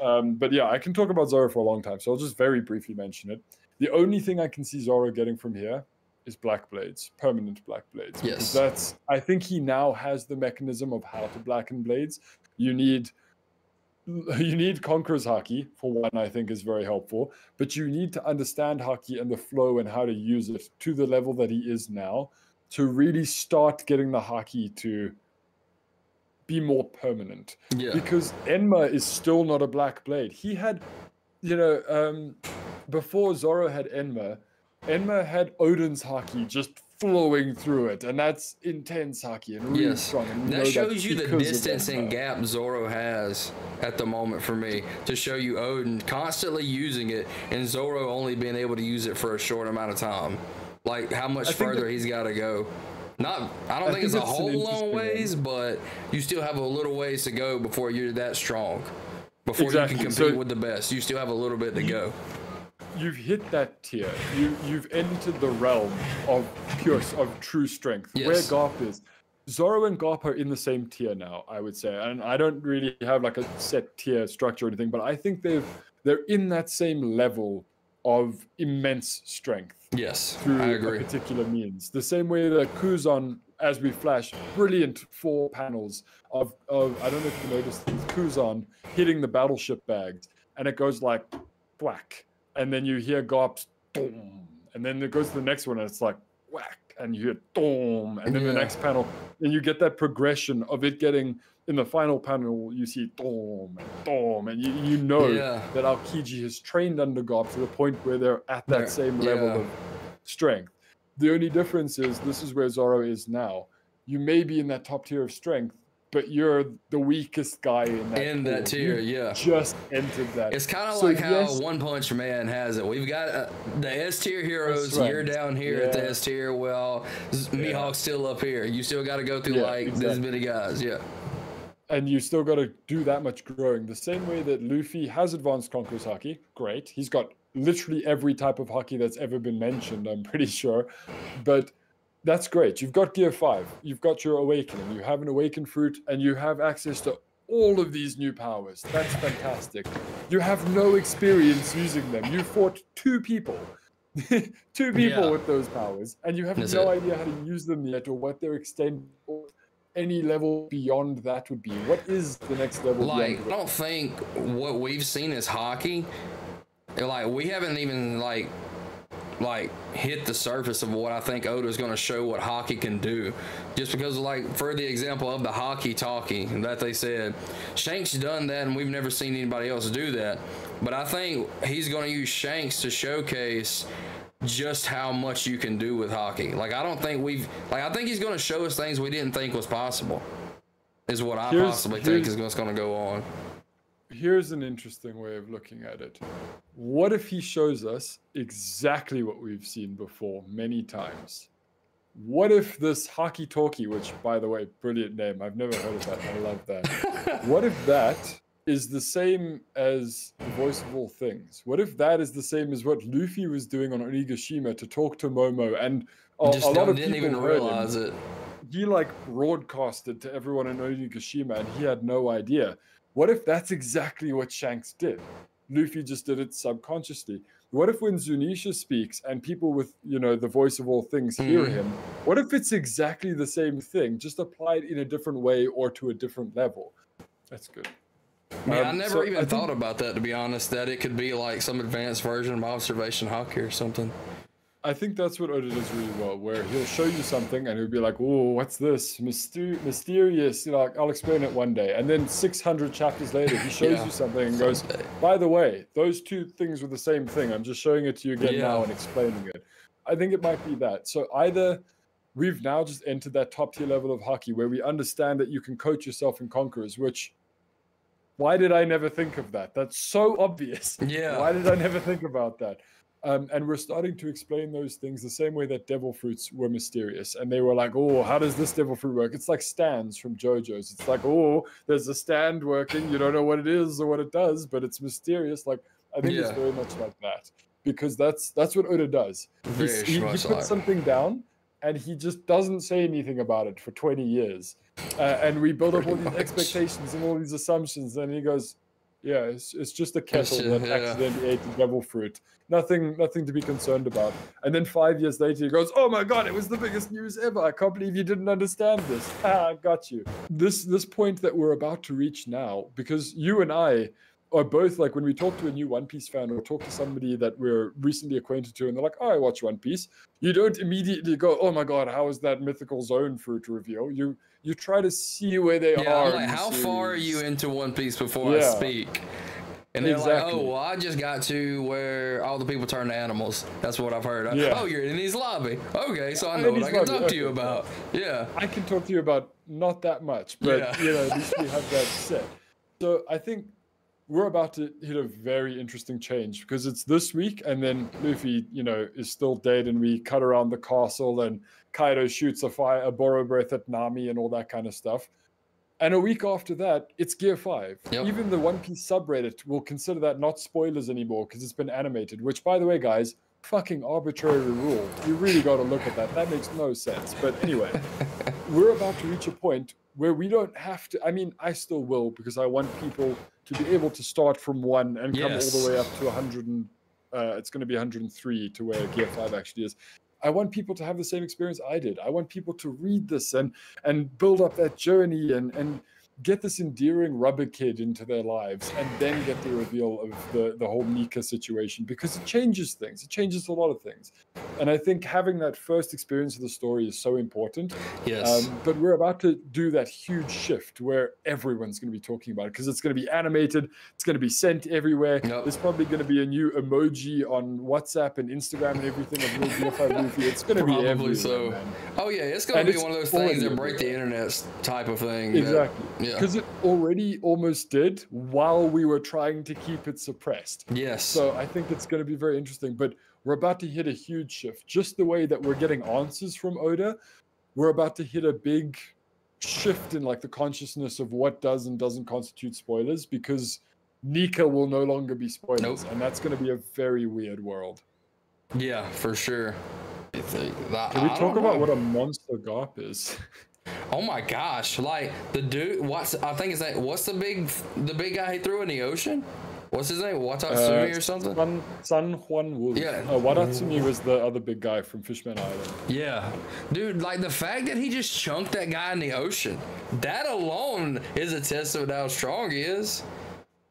Um, but yeah, I can talk about Zoro for a long time, so I'll just very briefly mention it. The only thing I can see Zoro getting from here is black blades, permanent black blades. Yes. That's, I think he now has the mechanism of how to blacken blades. You need you need Conqueror's Haki, for one, I think is very helpful. But you need to understand Haki and the flow and how to use it to the level that he is now to really start getting the Haki to be more permanent. Yeah. Because Enma is still not a black blade. He had, you know... Um, before Zoro had Enma, Enma had Odin's haki just flowing through it, and that's intense haki and really yes. strong. And that shows that you the distance and gap Zoro has at the moment for me to show you Odin constantly using it and Zoro only being able to use it for a short amount of time. Like how much further he's got to go. Not, I don't I think, think it's a whole long ways, one. but you still have a little ways to go before you're that strong. Before exactly. you can compete so, with the best, you still have a little bit to you, go. You've hit that tier. You, you've entered the realm of pure, of true strength. Yes. Where Garp is, Zoro and Garp are in the same tier now, I would say. And I don't really have like a set tier structure or anything, but I think they've they're in that same level of immense strength. Yes, through I agree. A particular means. The same way that Kuzan, as we flash, brilliant four panels of of I don't know if you noticed these, Kuzan hitting the battleship bags, and it goes like whack. And then you hear Garp's boom, and then it goes to the next one, and it's like whack, and you hear boom, and then yeah. the next panel, and you get that progression of it getting in the final panel. You see boom and boom, and you, you know yeah. that Aokiji has trained under Garp to the point where they're at that they're, same level yeah. of strength. The only difference is this is where Zoro is now. You may be in that top tier of strength, but you're the weakest guy in that, in that tier, you yeah. just entered that. It's kind of so like yes, how One Punch Man has it. We've got uh, the S tier heroes, right. you're down here yeah. at the S tier, well, yeah. Mihawk's still up here. You still got to go through yeah, like exactly. this many guys, yeah. And you still got to do that much growing. The same way that Luffy has advanced Conqueror's Haki, great. He's got literally every type of Haki that's ever been mentioned, I'm pretty sure. But that's great. You've got gear five, you've got your awakening, you have an awakened fruit, and you have access to all of these new powers. That's fantastic. You have no experience using them. You fought two people, two people yeah. with those powers, and you have That's no it. idea how to use them yet or what their extent or any level beyond that would be. What is the next level? Like, I don't think what we've seen is hockey. Like, we haven't even, like, like hit the surface of what I think Oda is going to show what Haki can do, just because like for the example of the Haki Talkie that they said, Shanks done that and we've never seen anybody else do that, but I think he's going to use Shanks to showcase just how much you can do with Haki. Like I don't think we've like I think he's going to show us things we didn't think was possible. is what I here's, possibly think is what's going to go on. Here's an interesting way of looking at it. What if he shows us exactly what we've seen before many times? What if this Haki Talkie, which, by the way, brilliant name. I've never heard of that. I love that. What if that is the same as the voice of all things? What if that is the same as what Luffy was doing on Onigashima to talk to Momo? And a, Just a lot of didn't people even realize it. He like broadcasted to everyone in Onigashima and he had no idea. What if that's exactly what Shanks did? Luffy just did it subconsciously. What if when Zunisha speaks and people with, you know, the voice of all things hear mm. him, what if it's exactly the same thing, just applied in a different way or to a different level? That's good. Yeah, um, I never so even I thought about that, to be honest, that it could be like some advanced version of observation hockey or something. I think that's what Oda does really well, where he'll show you something and he'll be like, oh, what's this? Myster mysterious. You know, like, I'll explain it one day. And then six hundred chapters later, he shows yeah, you something and goes, someday. By the way, those two things were the same thing. I'm just showing it to you again yeah. now and explaining it. I think it might be that. So either we've now just entered that top tier level of Haki where we understand that you can coach yourself in Conquerors, which... Why did I never think of that? That's so obvious. Yeah. Why did I never think about that? Um, and we're starting to explain those things the same way that devil fruits were mysterious. And they were like, oh, how does this devil fruit work? It's like stands from JoJo's. It's like, oh, there's a stand working. You don't know what it is or what it does, but it's mysterious. Like, I think yeah. it's very much like that. Because that's that's what Oda does. He, he, he puts something down and he just doesn't say anything about it for twenty years. Uh, and we build Pretty up all these much. expectations and all these assumptions. And he goes, yeah, it's, it's just a kettle just, that yeah. accidentally ate the devil fruit. Nothing nothing to be concerned about. And then five years later, he goes, oh my God, it was the biggest news ever. I can't believe you didn't understand this. Ah, I got you. This, this point that we're about to reach now, because you and I are both like, when we talk to a new One Piece fan or talk to somebody that we're recently acquainted to and they're like, oh, I watch One Piece. You don't immediately go, oh my God, how is that mythical zone fruit reveal? You... You try to see where they yeah, are. Like, how series. far are you into One Piece before yeah. I speak? And they're exactly. like, oh, well, I just got to where all the people turn to animals. That's what I've heard. Yeah. Oh, you're in his lobby. Okay, so I know what I can lobby. talk okay. to you about. Yeah. I can talk to you about not that much, but yeah. you know, at least we have that set. So I think we're about to hit a very interesting change because it's this week and then Luffy, you know, is still dead and we cut around the castle and Kaido shoots a fire, a Boro breath at Nami and all that kind of stuff. And a week after that, it's Gear five. Yep. Even the One Piece subreddit will consider that not spoilers anymore because it's been animated, which, by the way, guys, fucking arbitrary rule. You really got to look at that. That makes no sense. But anyway, we're about to reach a point where we don't have to... I mean, I still will because I want people to be able to start from one and come yes. all the way up to one hundred and... Uh, it's going to be one hundred three to where Gear five actually is. I want people to have the same experience I did. I want people to read this and and build up that journey and, and get this endearing rubber kid into their lives and then get the reveal of the, the whole Nika situation because it changes things. It changes a lot of things. And I think having that first experience of the story is so important. Yes. Um, but we're about to do that huge shift where everyone's going to be talking about it because it's going to be animated. It's going to be sent everywhere. Nope. There's probably going to be a new emoji on WhatsApp and Instagram and everything of Real G F I Luffy. It's going to be everywhere. So. Man. Oh, yeah. It's going to be one of those things that break the internet type of thing. Exactly. That, yeah. Because it already almost did while we were trying to keep it suppressed. Yes. So I think it's going to be very interesting. But we're about to hit a huge shift. Just the way that we're getting answers from Oda, we're about to hit a big shift in like the consciousness of what does and doesn't constitute spoilers because Nika will no longer be spoilers. Nope. And that's going to be a very weird world. Yeah, for sure. Can we talk about what a monster Garp is? Oh my gosh! Like the dude, what's I think is that what's the big the big guy he threw in the ocean? What's his name? Watatsumi uh, or something? San, San Juan Wolf. Yeah. Uh, Watatsumi was the other big guy from Fishman Island. Yeah, dude. Like the fact that he just chunked that guy in the ocean, that alone is a testament to how strong he is.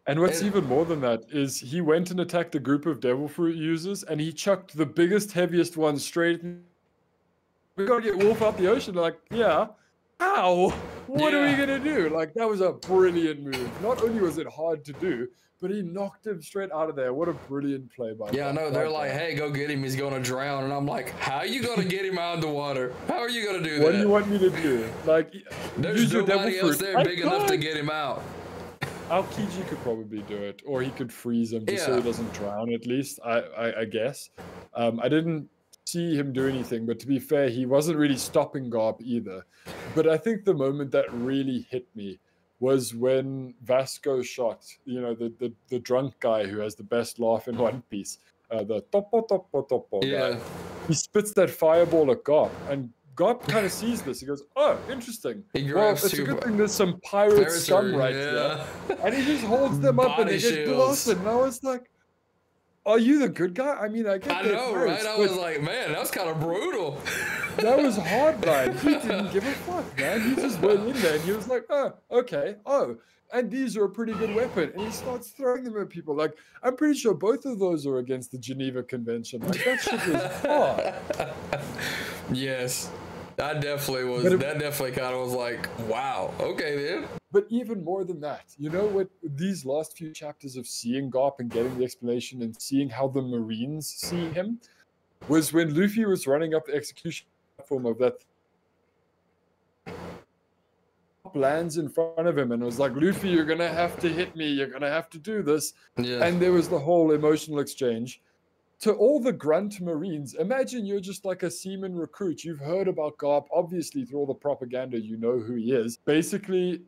And what's it, even more than that is he went and attacked a group of devil fruit users, and he chucked the biggest, heaviest one straight. We gotta get Wolf out the ocean. Like yeah. how? What yeah. are we gonna do? Like, that was a brilliant move. Not only was it hard to do, but he knocked him straight out of there. What a brilliant play by Yeah, I know. They're like, hey, go get him. He's going to drown. And I'm like, how are you going to get him out of the water? How are you going to do that? What do you want me to do? Like, there's nobody else there big enough to get him out. Aokiji could probably do it. Or he could freeze him just yeah. so he doesn't drown, at least, I, I, I guess. Um, I didn't see him do anything. But to be fair, he wasn't really stopping Garp either. But I think the moment that really hit me was when Vasco Shot, you know, the, the, the drunk guy who has the best laugh in One Piece, uh, the topo topo topo yeah. guy, he spits that fireball at Garp, and Garp kind of sees this. He goes, oh, interesting. He well, it's a good thing there's some pirate scum right yeah. there. And he just holds them up Body and they shields. Get blasted. And I was like, are you the good guy? I mean, I get I know, first, right? I was like, man, that was kind of brutal. That was hard, man. He didn't give a fuck, man. He just went in there and he was like, oh, okay, oh, and these are a pretty good weapon. And he starts throwing them at people. Like, I'm pretty sure both of those are against the Geneva Convention. Like, that shit was hard. Yes, I definitely was. It, that definitely kind of was like, wow, okay, then. But even more than that, you know what, these last few chapters of seeing Garp and getting the explanation and seeing how the Marines see him was when Luffy was running up the execution platform of that, lands in front of him and was like, Luffy, you're going to have to hit me. You're going to have to do this. Yeah. And there was the whole emotional exchange. To all the grunt Marines, imagine you're just like a seaman recruit. You've heard about Garp, obviously, through all the propaganda, you know who he is. Basically,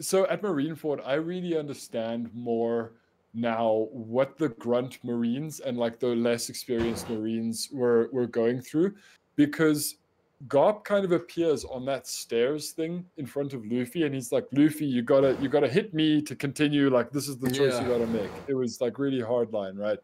so at Marineford, I really understand more now what the grunt Marines and like the less experienced Marines were, were going through, because Garp kind of appears on that stairs thing in front of Luffy and he's like, Luffy, you gotta, you gotta hit me to continue. Like, this is the choice yeah. you gotta make. It was like really hard line, right?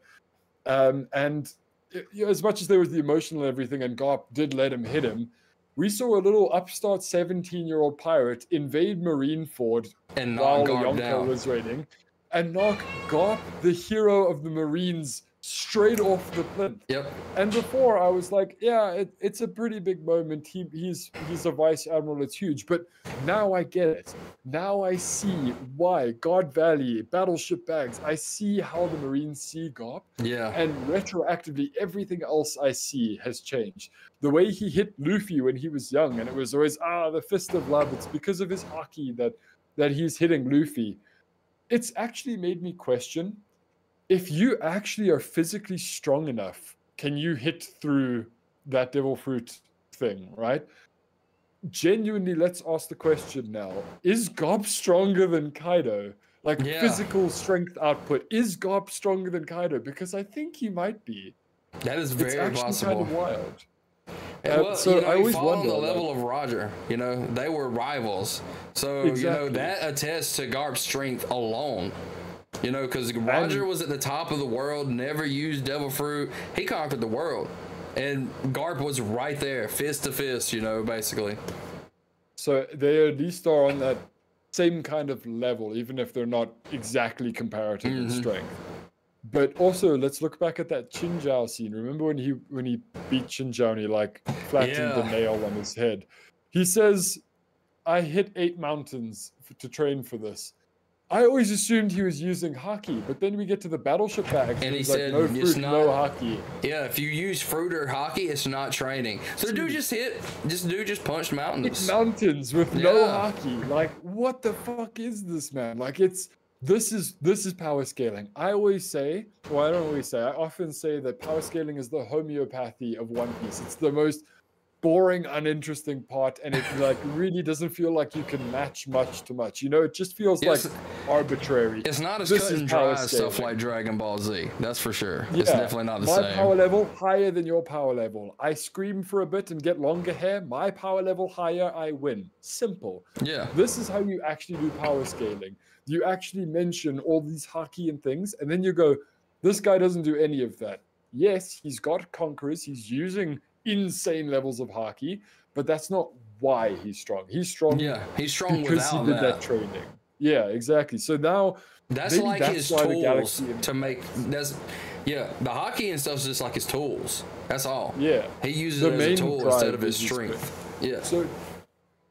Um, and it, you know, as much as there was the emotional everything and Garp did let him hit him, we saw a little upstart seventeen-year-old pirate invade Marineford and while Yonko was waiting and knock Garp, the hero of the Marines, straight off the plinth. Yep. And before, I was like, yeah, it, it's a pretty big moment. He, he's, he's a vice admiral. It's huge. But now I get it. Now I see why. Guard Valley, Battleship Bags. I see how the Marines see Garp. Yeah. And retroactively, everything else I see has changed. The way he hit Luffy when he was young, and it was always, ah, the fist of love. It's because of his haki that, that he's hitting Luffy. It's actually made me question, if you actually are physically strong enough, can you hit through that devil fruit thing, right? Genuinely, let's ask the question now. Is Garp stronger than Kaido? Like, yeah. physical strength output. Is Garp stronger than Kaido? Because I think he might be. That is very possible. It's actually possible. Kind of wild. And, well, so you know, I always wonder, on the level like, of Roger, you know, they were rivals. So, exactly. you know, that attests to Garp's strength alone. You know, because Roger and, was at the top of the world, never used devil fruit. He conquered the world. And Garp was right there, fist to fist, you know, basically. So they at least are on that same kind of level, even if they're not exactly comparative mm-hmm. in strength. But also, let's look back at that Qin Zhao scene. Remember when he when he beat Qin Zhao and he, like, flattened yeah. the nail on his head? He says, I hit eight mountains f to train for this. I always assumed he was using haki, but then we get to the battleship bags, and he said, like, no fruit, it's not, no haki. Yeah, if you use fruit or haki, it's not training. So the dude just hit, this dude just punched mountains. Mountains with yeah. no haki. Like, what the fuck is this, man? Like, it's, this is, this is power scaling. I always say, well, I don't always say, I often say that power scaling is the homeopathy of One Piece. It's the most boring, uninteresting part, and it like really doesn't feel like you can match much to much. You know, it just feels it's, like arbitrary. It's not as cut and dry stuff like Dragon Ball Z. That's for sure. Yeah. It's definitely not the my same. My power level higher than your power level. I scream for a bit and get longer hair. My power level higher, I win. Simple. Yeah. This is how you actually do power scaling. You actually mention all these haki and things, and then you go, this guy doesn't do any of that. Yes, he's got conquerors. He's using insane levels of haki, but that's not why he's strong. He's strong yeah he's strong because without he did that. that training. Yeah, exactly. So now that's like that's his tools to make that's yeah the haki and stuff's just like his tools. That's all. Yeah, he uses the it as a tool instead of his strength. Yeah, so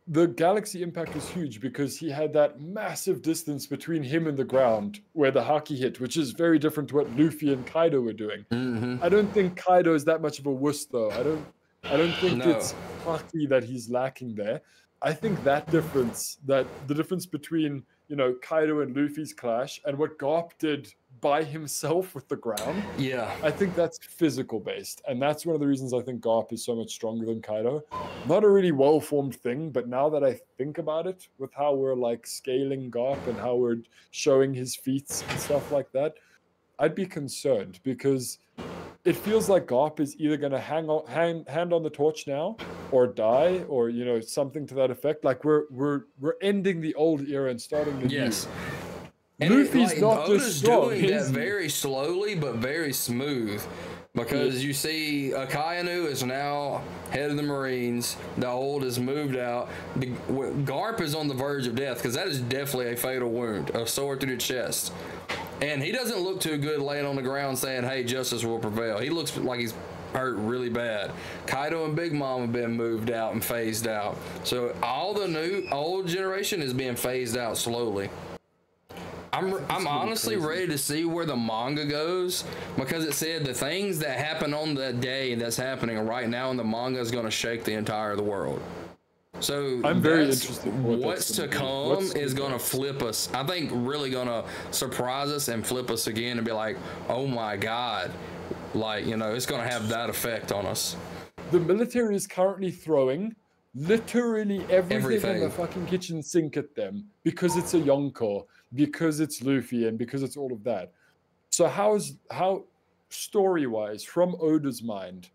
the galaxy impact was huge because he had that massive distance between him and the ground where the Haki hit, which is very different to what Luffy and Kaido were doing. Mm-hmm. I don't think Kaido is that much of a wuss, though. I don't, I don't think no. it's Haki that he's lacking there. I think that difference, that the difference between, you know, Kaido and Luffy's clash and what Garp did by himself with the ground, yeah, I think that's physical based, and that's one of the reasons I think Garp is so much stronger than Kaido. Not a really well formed thing, but now that I think about it, with how we're like scaling Garp and how we're showing his feats and stuff like that, I'd be concerned because it feels like Garp is either going to hang on, hang, hand on the torch now, or die, or you know, something to that effect. Like we're we're we're ending the old era and starting the yes. new. And Luffy's it, like, not Oda's just strong, doing that very slowly but very smooth, because yeah. you see Akainu is now head of the Marines. The old has moved out. The, Garp is on the verge of death because that is definitely a fatal wound, a sword through the chest. And he doesn't look too good laying on the ground saying, hey, justice will prevail. He looks like he's hurt really bad. Kaido and Big Mom have been moved out and phased out. So all the new old generation is being phased out slowly. I'm, I'm honestly ready to see where the manga goes, because it said the things that happen on that day that's happening right now in the manga is going to shake the entire of the world. So I'm very interested in what what's to come what's is going to flip us. I think really going to surprise us and flip us again and be like, oh my God, like, you know, it's going to have that effect on us. The military is currently throwing literally everything, everything in the fucking kitchen sink at them because it's a Yonko, because it's Luffy, and because it's all of that. So how's how story-wise, from Oda's mind,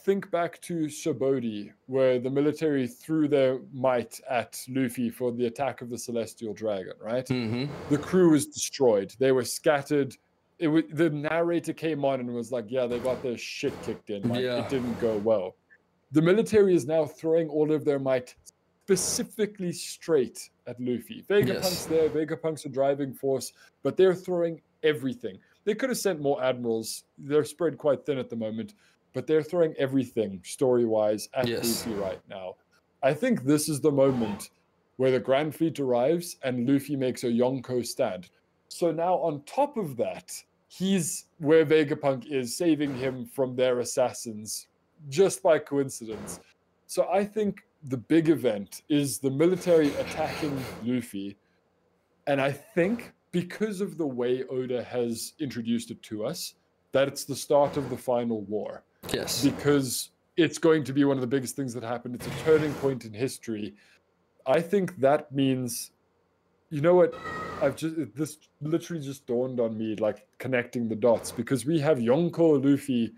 think back to Shabody, where the military threw their might at Luffy for the attack of the Celestial Dragon, right? Mm-hmm. The crew was destroyed. They were scattered. It was, the narrator came on and was like, yeah, they got their shit kicked in. Like, yeah. It didn't go well. The military is now throwing all of their might specifically straight at Luffy. Vegapunk's yes. there. Vegapunk's a driving force, but they're throwing everything. They could have sent more admirals. They're spread quite thin at the moment, but they're throwing everything story-wise at yes. Luffy right now. I think this is the moment where the Grand Fleet arrives and Luffy makes a Yonko stand. So now on top of that, he's where Vegapunk is, saving him from their assassins just by coincidence. So I think the big event is the military attacking Luffy. And I think because of the way Oda has introduced it to us, that it's the start of the final war. Yes. Because it's going to be one of the biggest things that happened. It's a turning point in history. I think that means, you know what? I've just, this literally just dawned on me, like connecting the dots, because we have Yonko Luffy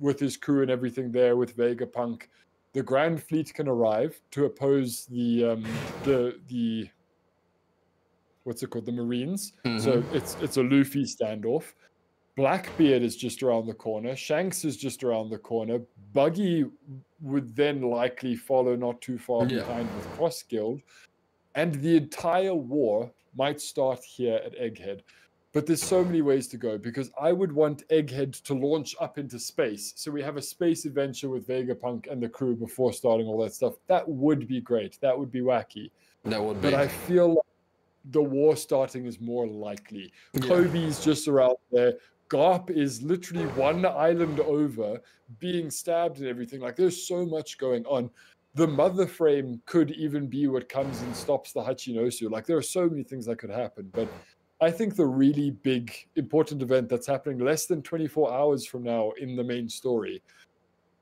with his crew and everything there with Vegapunk. The Grand Fleet can arrive to oppose the um, the the what's it called the Marines. Mm-hmm. So it's it's a Luffy standoff. Blackbeard is just around the corner. Shanks is just around the corner. Buggy would then likely follow not too far yeah. behind with Cross Guild, and the entire war might start here at Egghead. But there's so many ways to go, because I would want Egghead to launch up into space. So we have a space adventure with Vegapunk and the crew before starting all that stuff. That would be great. That would be wacky. That would be. But I feel like the war starting is more likely. Yeah. Koby's just around there. Garp is literally one island over, being stabbed and everything. Like, there's so much going on. The mother frame could even be what comes and stops the Hachinosu. Like, there are so many things that could happen. But I think the really big, important event that's happening less than twenty-four hours from now in the main story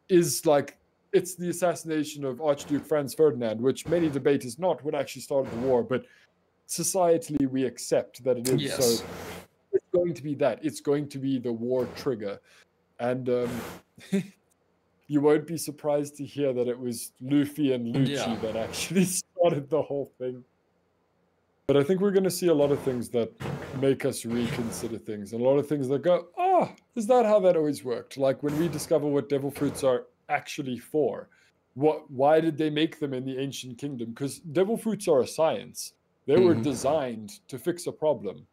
is like, it's the assassination of Archduke Franz Ferdinand, which many debate is not what actually started the war, but societally we accept that it is. Yes. So it's going to be that. It's going to be the war trigger. And um, you won't be surprised to hear that it was Luffy and Lucci yeah. that actually started the whole thing. But I think we're going to see a lot of things that make us reconsider things, and a lot of things that go, oh, is that how that always worked? Like when we discover what devil fruits are actually for, what, why did they make them in the ancient kingdom? Because devil fruits are a science. They mm-hmm. were designed to fix a problem.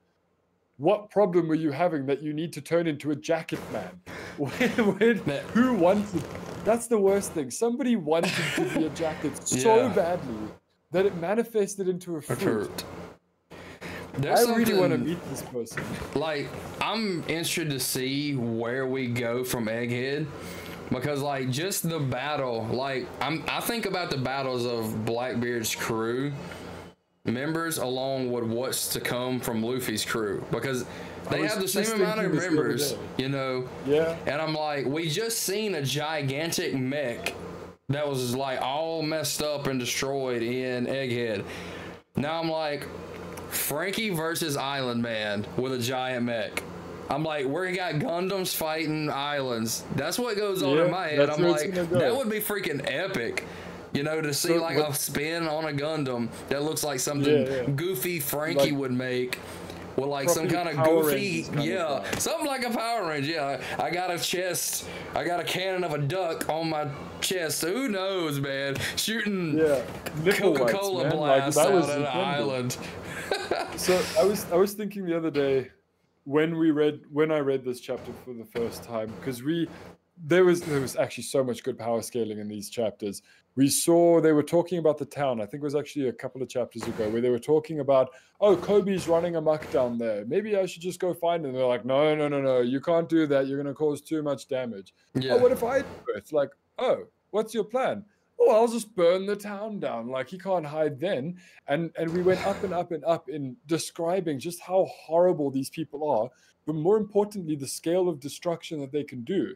What problem were you having that you need to turn into a jacket man? Where, where, who wanted? That's the worst thing. Somebody wanted to be a jacket so yeah. badly that it manifested into a fruit. There's I really want to meet this person. Like, I'm interested to see where we go from Egghead, because like just the battle, like I'm I think about the battles of Blackbeard's crew members along with what's to come from Luffy's crew, because they have the same amount of members, you know. Yeah. And I'm like, we just seen a gigantic mech that was like all messed up and destroyed in Egghead. Now I'm like, Frankie versus Island Man with a giant mech. I'm like, we got Gundams fighting islands. That's what goes on yeah, in my head. I'm like, go. that would be freaking epic. You know, to see so, like but, a spin on a Gundam that looks like something yeah, yeah. goofy Frankie like, would make. With like some kind of goofy, kind yeah, of something like a Power Ranger. Yeah, I got a chest. I got a cannon of a duck on my chest. Who knows, man? Shooting yeah. Coca-Cola blasts like, out was an island. So I was I was thinking the other day when we read when I read this chapter for the first time, because we there was there was actually so much good power scaling in these chapters. We saw they were talking about the town. I think it was actually a couple of chapters ago where they were talking about, oh, Kobe's running amok down there. Maybe I should just go find him. They're like, no, no, no, no. You can't do that. You're going to cause too much damage. Yeah. Oh, what if I do it? It's like, oh, what's your plan? Oh, I'll just burn the town down. Like, he can't hide then. And and we went up and up and up in describing just how horrible these people are, but more importantly, the scale of destruction that they can do.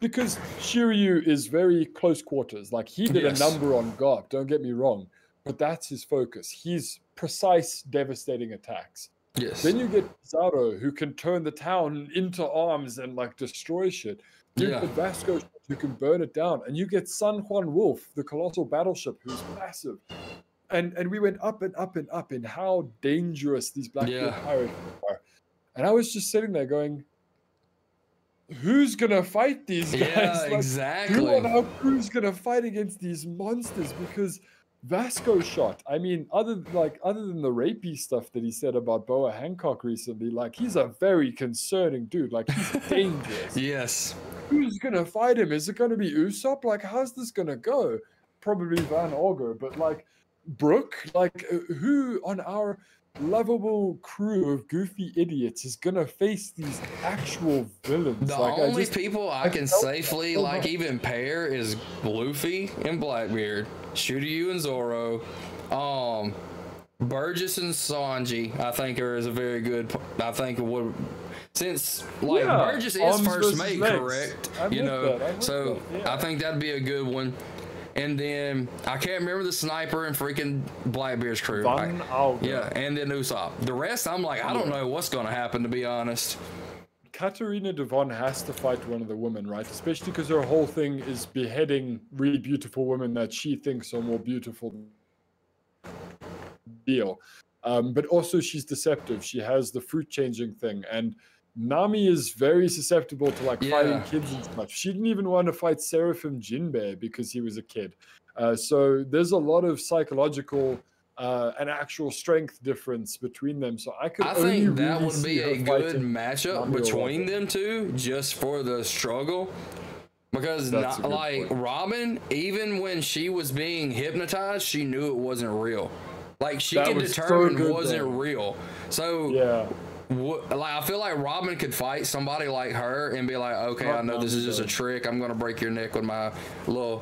Because Shiryu is very close quarters. Like, he did yes. a number on Garp, don't get me wrong. But that's his focus. He's precise, devastating attacks. Yes. Then you get Zoro, who can turn the town into arms and, like, destroy shit. You yeah. get Vasco, who can burn it down. And you get San Juan Wolf, the colossal battleship, who's massive. And and we went up and up and up in how dangerous these Blackbeard yeah. pirates are. And I was just sitting there going... who's gonna fight these guys? Yeah, like, exactly. Who on our crew's gonna fight against these monsters? Because Vasco Shot, I mean, other like other than the rapey stuff that he said about Boa Hancock recently, like, he's a very concerning dude. Like, he's dangerous. Yes. Who's gonna fight him? Is it gonna be Usopp? Like, how's this gonna go? Probably Van Auger, but like Brooke, like who on our lovable crew of goofy idiots is gonna face these actual villains? The like, only I just, people I, I can safely like even pair is Luffy and Blackbeard, Shiryu and Zoro, um, Burgess and Sanji. I think are is a very good. I think would since like yeah, Burgess is first mate, legs. correct? I you know, I so that, yeah. I think that'd be a good one. And then I can't remember the sniper and freaking Blackbeard's crew. Right? Yeah, and then Usopp. The rest, I'm like, I don't know what's going to happen, to be honest. Katarina Devon has to fight one of the women, right? Especially because her whole thing is beheading really beautiful women that she thinks are more beautiful than deal. Um, but also, she's deceptive. She has the fruit changing thing. And Nami is very susceptible to like yeah. fighting kids and stuff. She didn't even want to fight Seraphim Jinbe because he was a kid. Uh, so there's a lot of psychological uh, and actual strength difference between them. So I could. I only think that really would be a good matchup Nami between them two, just for the struggle. Because not, like point. Robin, even when she was being hypnotized, she knew it wasn't real. Like she that could was determine so good, wasn't though. real. So yeah. Like, I feel like Robin could fight somebody like her and be like, okay, I know this is just a trick. I'm going to break your neck with my little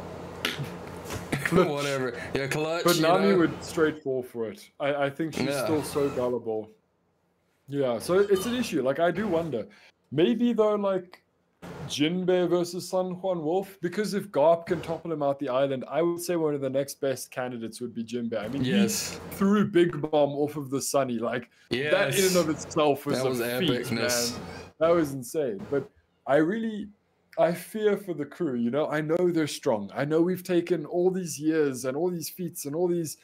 whatever. Yeah, clutch. But Nami you know? would straight fall for it. I, I think she's yeah. still so gullible. Yeah, so it's an issue. Like, I do wonder. Maybe, though, like, Jinbe versus San Juan Wolf, because if Garp can topple him out the island, I would say one of the next best candidates would be Jinbe. I mean, yes. he threw Big Bomb off of the Sunny. Like, yes. that in and of itself was, that was a feat, epicness. man. That was insane. But I really, I fear for the crew, you know? I know they're strong. I know we've taken all these years and all these feats and all these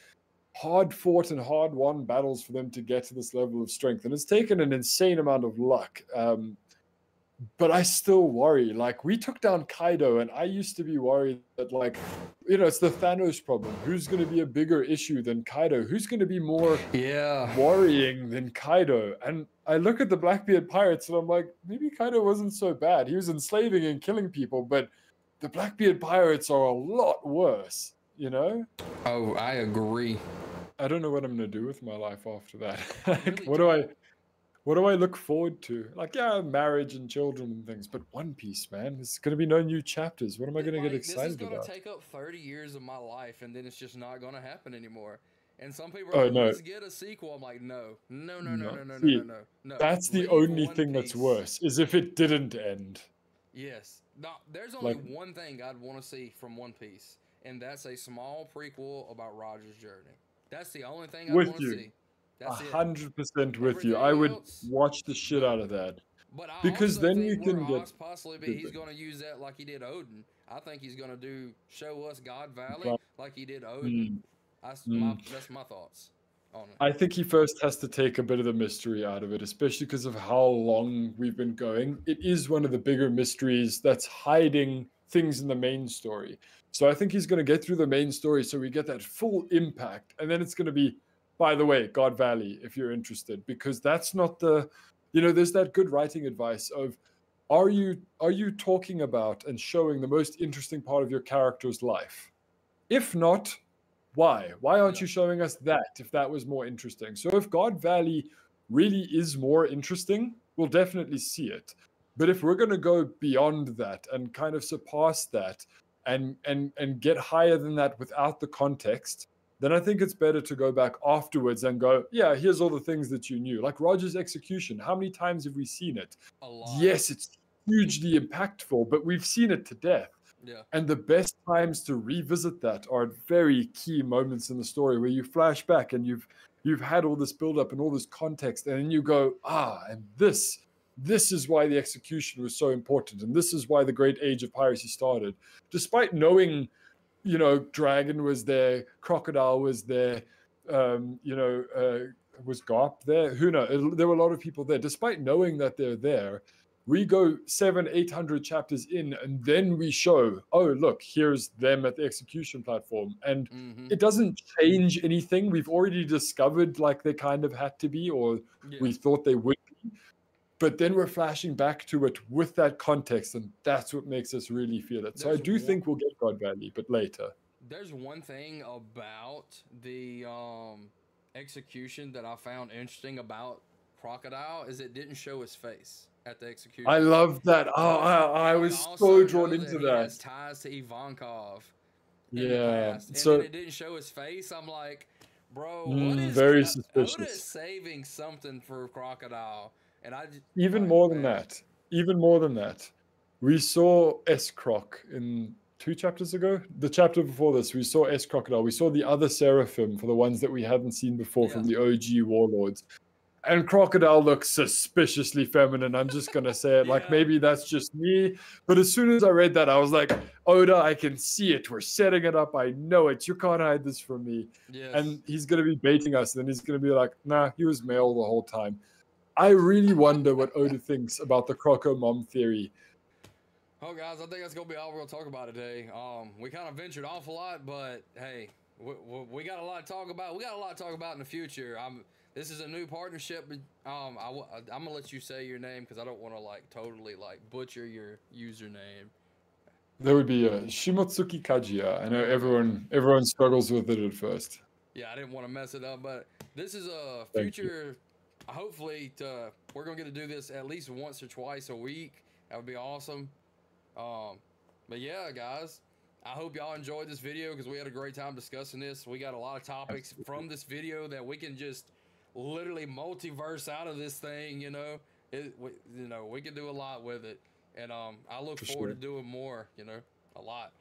hard-fought and hard-won battles for them to get to this level of strength. And it's taken an insane amount of luck. Um, But I still worry. Like, we took down Kaido, and I used to be worried that, like, you know, it's the Thanos problem. Who's going to be a bigger issue than Kaido? Who's going to be more yeah. worrying than Kaido? And I look at the Blackbeard Pirates, and I'm like, maybe Kaido wasn't so bad. He was enslaving and killing people, but the Blackbeard Pirates are a lot worse, you know? Oh, I agree. I don't know what I'm gonna do with my life after that. Like, really what do I, what do I look forward to? Like, yeah, marriage and children and things, but One Piece, man, there's gonna be no new chapters. What am I gonna like, get excited about? This is gonna about? take up thirty years of my life, and then it's just not gonna happen anymore. And some people are like, oh, let's no. get a sequel. I'm like, no, no, no, no, no, no, See, no, no, no. That's the Leave only thing piece. that's worse, is if it didn't end. Yes. No, there's only like, one thing I'd want to see from One Piece, and that's a small prequel about Roger's journey. That's the only thing I want to see. That's it. one hundred percent with you. I would watch the shit out of that. But I because then you can get possibly be he's going to use that like he did Odin. I think he's going to do show us God Valley but, like he did Odin. Mm. That's, mm. my, that's my thoughts on it. I think he first has to take a bit of the mystery out of it, especially because of how long we've been going. It is one of the bigger mysteries that's hiding things in the main story. So I think he's going to get through the main story so we get that full impact. And then it's going to be, by the way, God Valley, if you're interested, because that's not the, you know, there's that good writing advice of, are you, are you talking about and showing the most interesting part of your character's life? If not, why? Why aren't you showing us that if that was more interesting? So if God Valley really is more interesting, we'll definitely see it. But if we're going to go beyond that and kind of surpass that and, and, and get higher than that without the context, then I think it's better to go back afterwards and go, yeah, here's all the things that you knew. Like Roger's execution. How many times have we seen it? A lot. Yes, it's hugely impactful, but we've seen it to death. Yeah. And the best times to revisit that are very key moments in the story where you flash back and you've you've had all this build-up and all this context, and then you go, ah, and this, this is why the execution was so important, and this is why the great age of piracy started. Despite knowing, you know, Dragon was there, Crocodile was there, um, you know, uh, was Garp there? Who knows? There were a lot of people there. Despite knowing that they're there, we go seven, eight hundred chapters in, and then we show, oh, look, here's them at the execution platform. And mm-hmm. it doesn't change anything. We've already discovered like they kind of had to be, or yeah. we thought they would be. But then we're flashing back to it with that context, and that's what makes us really feel it. There's so I do one, think we'll get God Valley, but later. There's one thing about the um, execution that I found interesting about Crocodile is it didn't show his face at the execution. I love that. Oh, I, I was so drawn into that. He has ties to Ivankov. Yeah. And so it didn't show his face. I'm like, bro, mm, what is very God, suspicious. What is saving something for Crocodile? And I just, even like, more than man. that. Even more than that. We saw S Croc in two chapters ago. The chapter before this, we saw S Crocodile. We saw the other Seraphim for the ones that we hadn't seen before yeah. from the O G Warlords. And Crocodile looks suspiciously feminine. I'm just going to say it. yeah. Like, maybe that's just me. But as soon as I read that, I was like, Oda, I can see it. We're setting it up. I know it. You can't hide this from me. Yes. And he's going to be baiting us. And then he's going to be like, nah, he was male the whole time. I really wonder what Oda thinks about the Croco Mom theory. Oh, guys, I think that's going to be all we're going to talk about today. Um, we kind of ventured off a lot, but, hey, we, we, we got a lot to talk about. We got a lot to talk about in the future. I'm... This is a new partnership, but um, I w I'm going to let you say your name because I don't want to, like, totally, like, butcher your username. That would be uh, Shimotsuki Kajiya. I know everyone everyone struggles with it at first. Yeah, I didn't want to mess it up, but this is a future, hopefully, to, we're going to get to do this at least once or twice a week. That would be awesome. Um, but, yeah, guys, I hope y'all enjoyed this video because we had a great time discussing this. We got a lot of topics Absolutely. from this video that we can just literally multiverse out of this thing, you know. It, we, you know, we can do a lot with it, and um, I look For forward sure. to doing more. You know, a lot.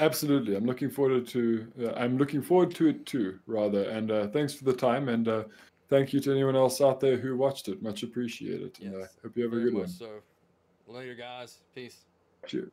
Absolutely, I'm looking forward to. Uh, I'm looking forward to it too, rather. And uh, thanks for the time, and uh, thank you to anyone else out there who watched it. Much appreciated. Yes, and I uh, hope you have a good one. So, later, guys. Peace. Cheers.